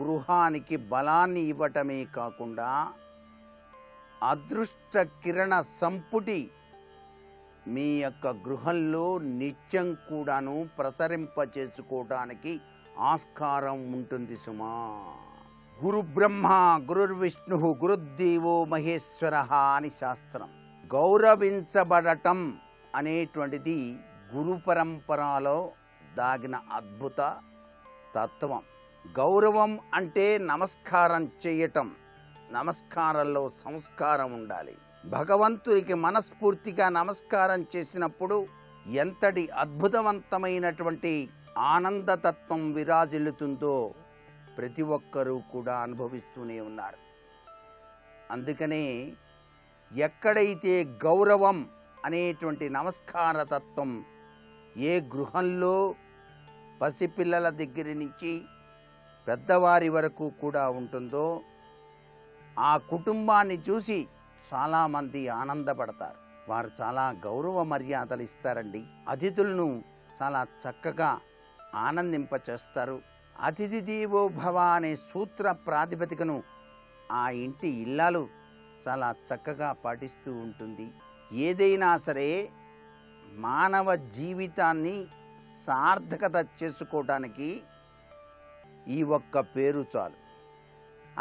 గృహానికి బలాన్ని ఇవ్వటమే కాకుండా అదృష్ట కిరణ సంపుటి మీ యొక్క గృహంలో నిత్యం కూడాను ప్రసరింప చేసుకోవడానికి ఆస్కారం ఉంటుంది సుమా గురు బ్రహ్మ గురుర్విష్ణు గురుదేవో మహేశ్వర అని శాస్త్రం గౌరవించబడటం అనేటువంటిది గురు పరంపరలో దాగిన అద్భుత తత్వం గౌరవం అంటే నమస్కారం చేయటం నమస్కారంలో సంస్కారం ఉండాలి భగవంతుడికి మనస్ఫూర్తిగా నమస్కారం చేసినప్పుడు ఎంతటి అద్భుతవంతమైనటువంటి ఆనందతత్వం విరాజిల్లుతుందో ప్రతి ఒక్కరూ కూడా అనుభవిస్తూనే ఉన్నారు అందుకనే ఎక్కడైతే గౌరవం అనేటువంటి నమస్కార తత్వం ఏ గృహంలో పసిపిల్లల దగ్గర నుంచి పెద్దవారి వరకు కూడా ఉంటుందో ఆ కుటుంబాన్ని చూసి చాలామంది ఆనందపడతారు వారు చాలా గౌరవ మర్యాదలు ఇస్తారండి అతిథులను చాలా చక్కగా ఆనందింపచేస్తారు అతిథి దేవో భవ అనే సూత్ర ప్రాతిపదికను ఆ ఇంటి ఇల్లాలు చాలా చక్కగా పాటిస్తూ ఉంటుంది ఏదైనా సరే మానవ జీవితాన్ని సార్థకత చేసుకోవడానికి ఈ ఒక్క పేరు చాలు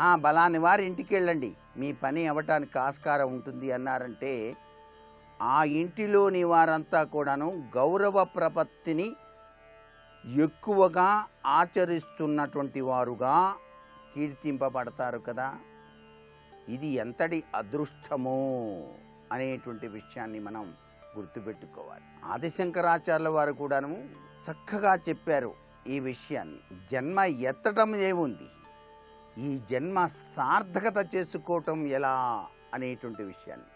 ఆ బలాని వారి ఇంటికి వెళ్ళండి మీ పని అవ్వటానికి ఆస్కారం ఉంటుంది అన్నారంటే ఆ ఇంటిలోని వారంతా కూడాను గౌరవ ప్రపత్తిని ఎక్కువగా ఆచరిస్తున్నటువంటి వారుగా కీర్తింపబడతారు కదా ఇది ఎంతటి అదృష్టమో అనేటువంటి విషయాన్ని మనం గుర్తుపెట్టుకోవాలి ఆదిశంకరాచార్యుల వారు కూడాను చక్కగా చెప్పారు ఈ విషయాన్ని జన్మ ఎత్తడం ఏముంది ఈ జన్మ సార్థకత చేసుకోవటం ఎలా అనేటువంటి విషయాన్ని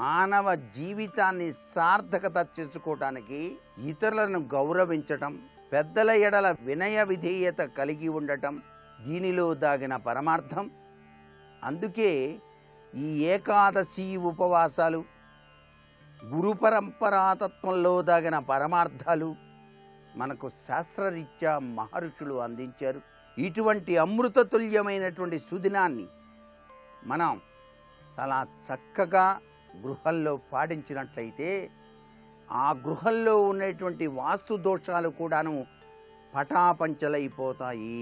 మానవ జీవితాన్ని సార్థకత చేసుకోవటానికి ఇతరులను గౌరవించటం పెద్దల ఎడల వినయ విధేయత కలిగి ఉండటం దీనిలో దాగిన పరమార్థం అందుకే ఈ ఏకాదశి ఉపవాసాలు గురు పరంపరాతత్వంలో దాగిన పరమార్థాలు మనకు శాస్త్రరీత్యా మహర్షులు అందించారు ఇటువంటి అమృతతుల్యమైనటువంటి సుదినాన్ని మనం చాలా చక్కగా గృహంలో పాటించినట్లయితే ఆ గృహంలో ఉండేటువంటి వాస్తు దోషాలు కూడాను పటాపంచలైపోతాయి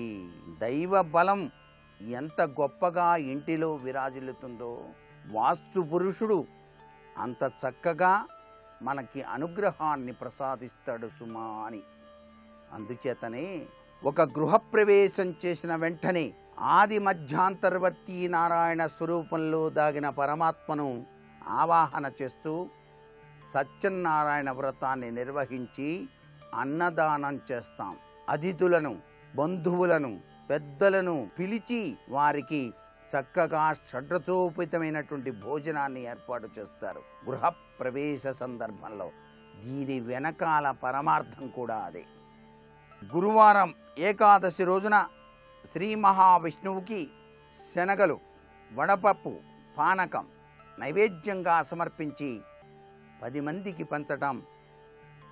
దైవ బలం ఎంత గొప్పగా ఇంటిలో విరాజిల్లుతుందో వాస్తు పురుషుడు అంత చక్కగా మనకి అనుగ్రహాన్ని ప్రసాదిస్తాడు సుమా అని అందుచేతనే ఒక గృహప్రవేశం చేసిన వెంటనే ఆది మధ్యాంతర్వర్తి నారాయణ స్వరూపంలో దాగిన పరమాత్మను ఆవాహన చేస్తూ సత్యనారాయణ వ్రతాన్ని నిర్వహించి అన్నదానం చేస్తాం అతిథులను బంధువులను పెద్దలను పిలిచి వారికి చక్కగా షడ్రతోపేతమైనటువంటి భోజనాన్ని ఏర్పాటు చేస్తారు గృహప్రవేశ సందర్భంలో దీని వెనకాల పరమార్థం కూడా అదే గురువారం ఏకాదశి రోజున శ్రీ మహావిష్ణువుకి శనగలు వడపప్పు పానకం నైవేద్యంగా సమర్పించి 10 మందికి పంచటం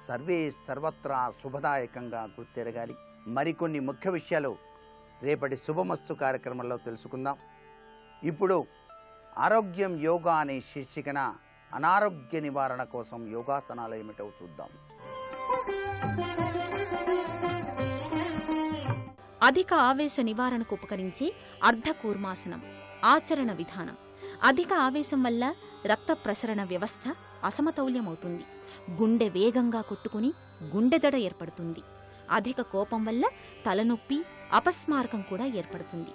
సర్వే సర్వత్రా శుభదాయకంగా గుర్తెరగాలి మరికొన్ని ముఖ్య విషయాలు రేపటి శుభమస్తు కార్యక్రమంలో తెలుసుకుందాం ఇప్పుడు ఆరోగ్యం యోగా అనే శీర్షికన అనారోగ్య నివారణ కోసం యోగాసనాలు ఏమిటో చూద్దాం అధిక ఆవేశ నివారణకు ఉపకరించే అర్ధకూర్మాసనం ఆచరణ విధానం. అధిక ఆవేశం వల్ల రక్త ప్రసరణ వ్యవస్థ అసమతౌల్యమవుతుంది, గుండె వేగంగా కొట్టుకుని గుండెదడ ఏర్పడుతుంది. అధిక కోపం వల్ల తలనొప్పి, అపస్మారకం కూడా ఏర్పడుతుంది.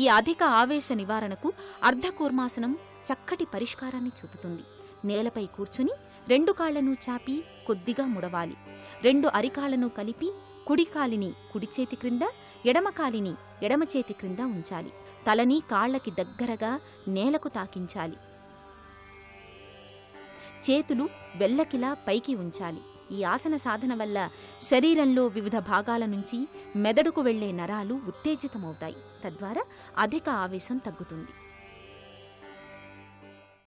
ఈ అధిక ఆవేశ నివారణకు అర్ధకూర్మాసనం చక్కటి పరిష్కారాన్ని చూపుతుంది. నేలపై కూర్చుని రెండు కాళ్లను చాపి కొద్దిగా ముడవాలి. రెండు అరికాళ్లను కలిపి కుడికాలిని కుడిచేతి క్రింద, ఎడమకాలిని ఎడమచేతి క్రింద ఉంచాలి. తలని కాళ్లకి దగ్గరగా నేలకు తాకించాలి. చేతులు వెల్లకిలా పైకి ఉంచాలి. ఈ ఆసన సాధన వల్ల శరీరంలో వివిధ భాగాల నుంచి మెదడుకు వెళ్లే నరాలు ఉత్తేజితమవుతాయి. తద్వారా అధిక ఆవేశం తగ్గుతుంది.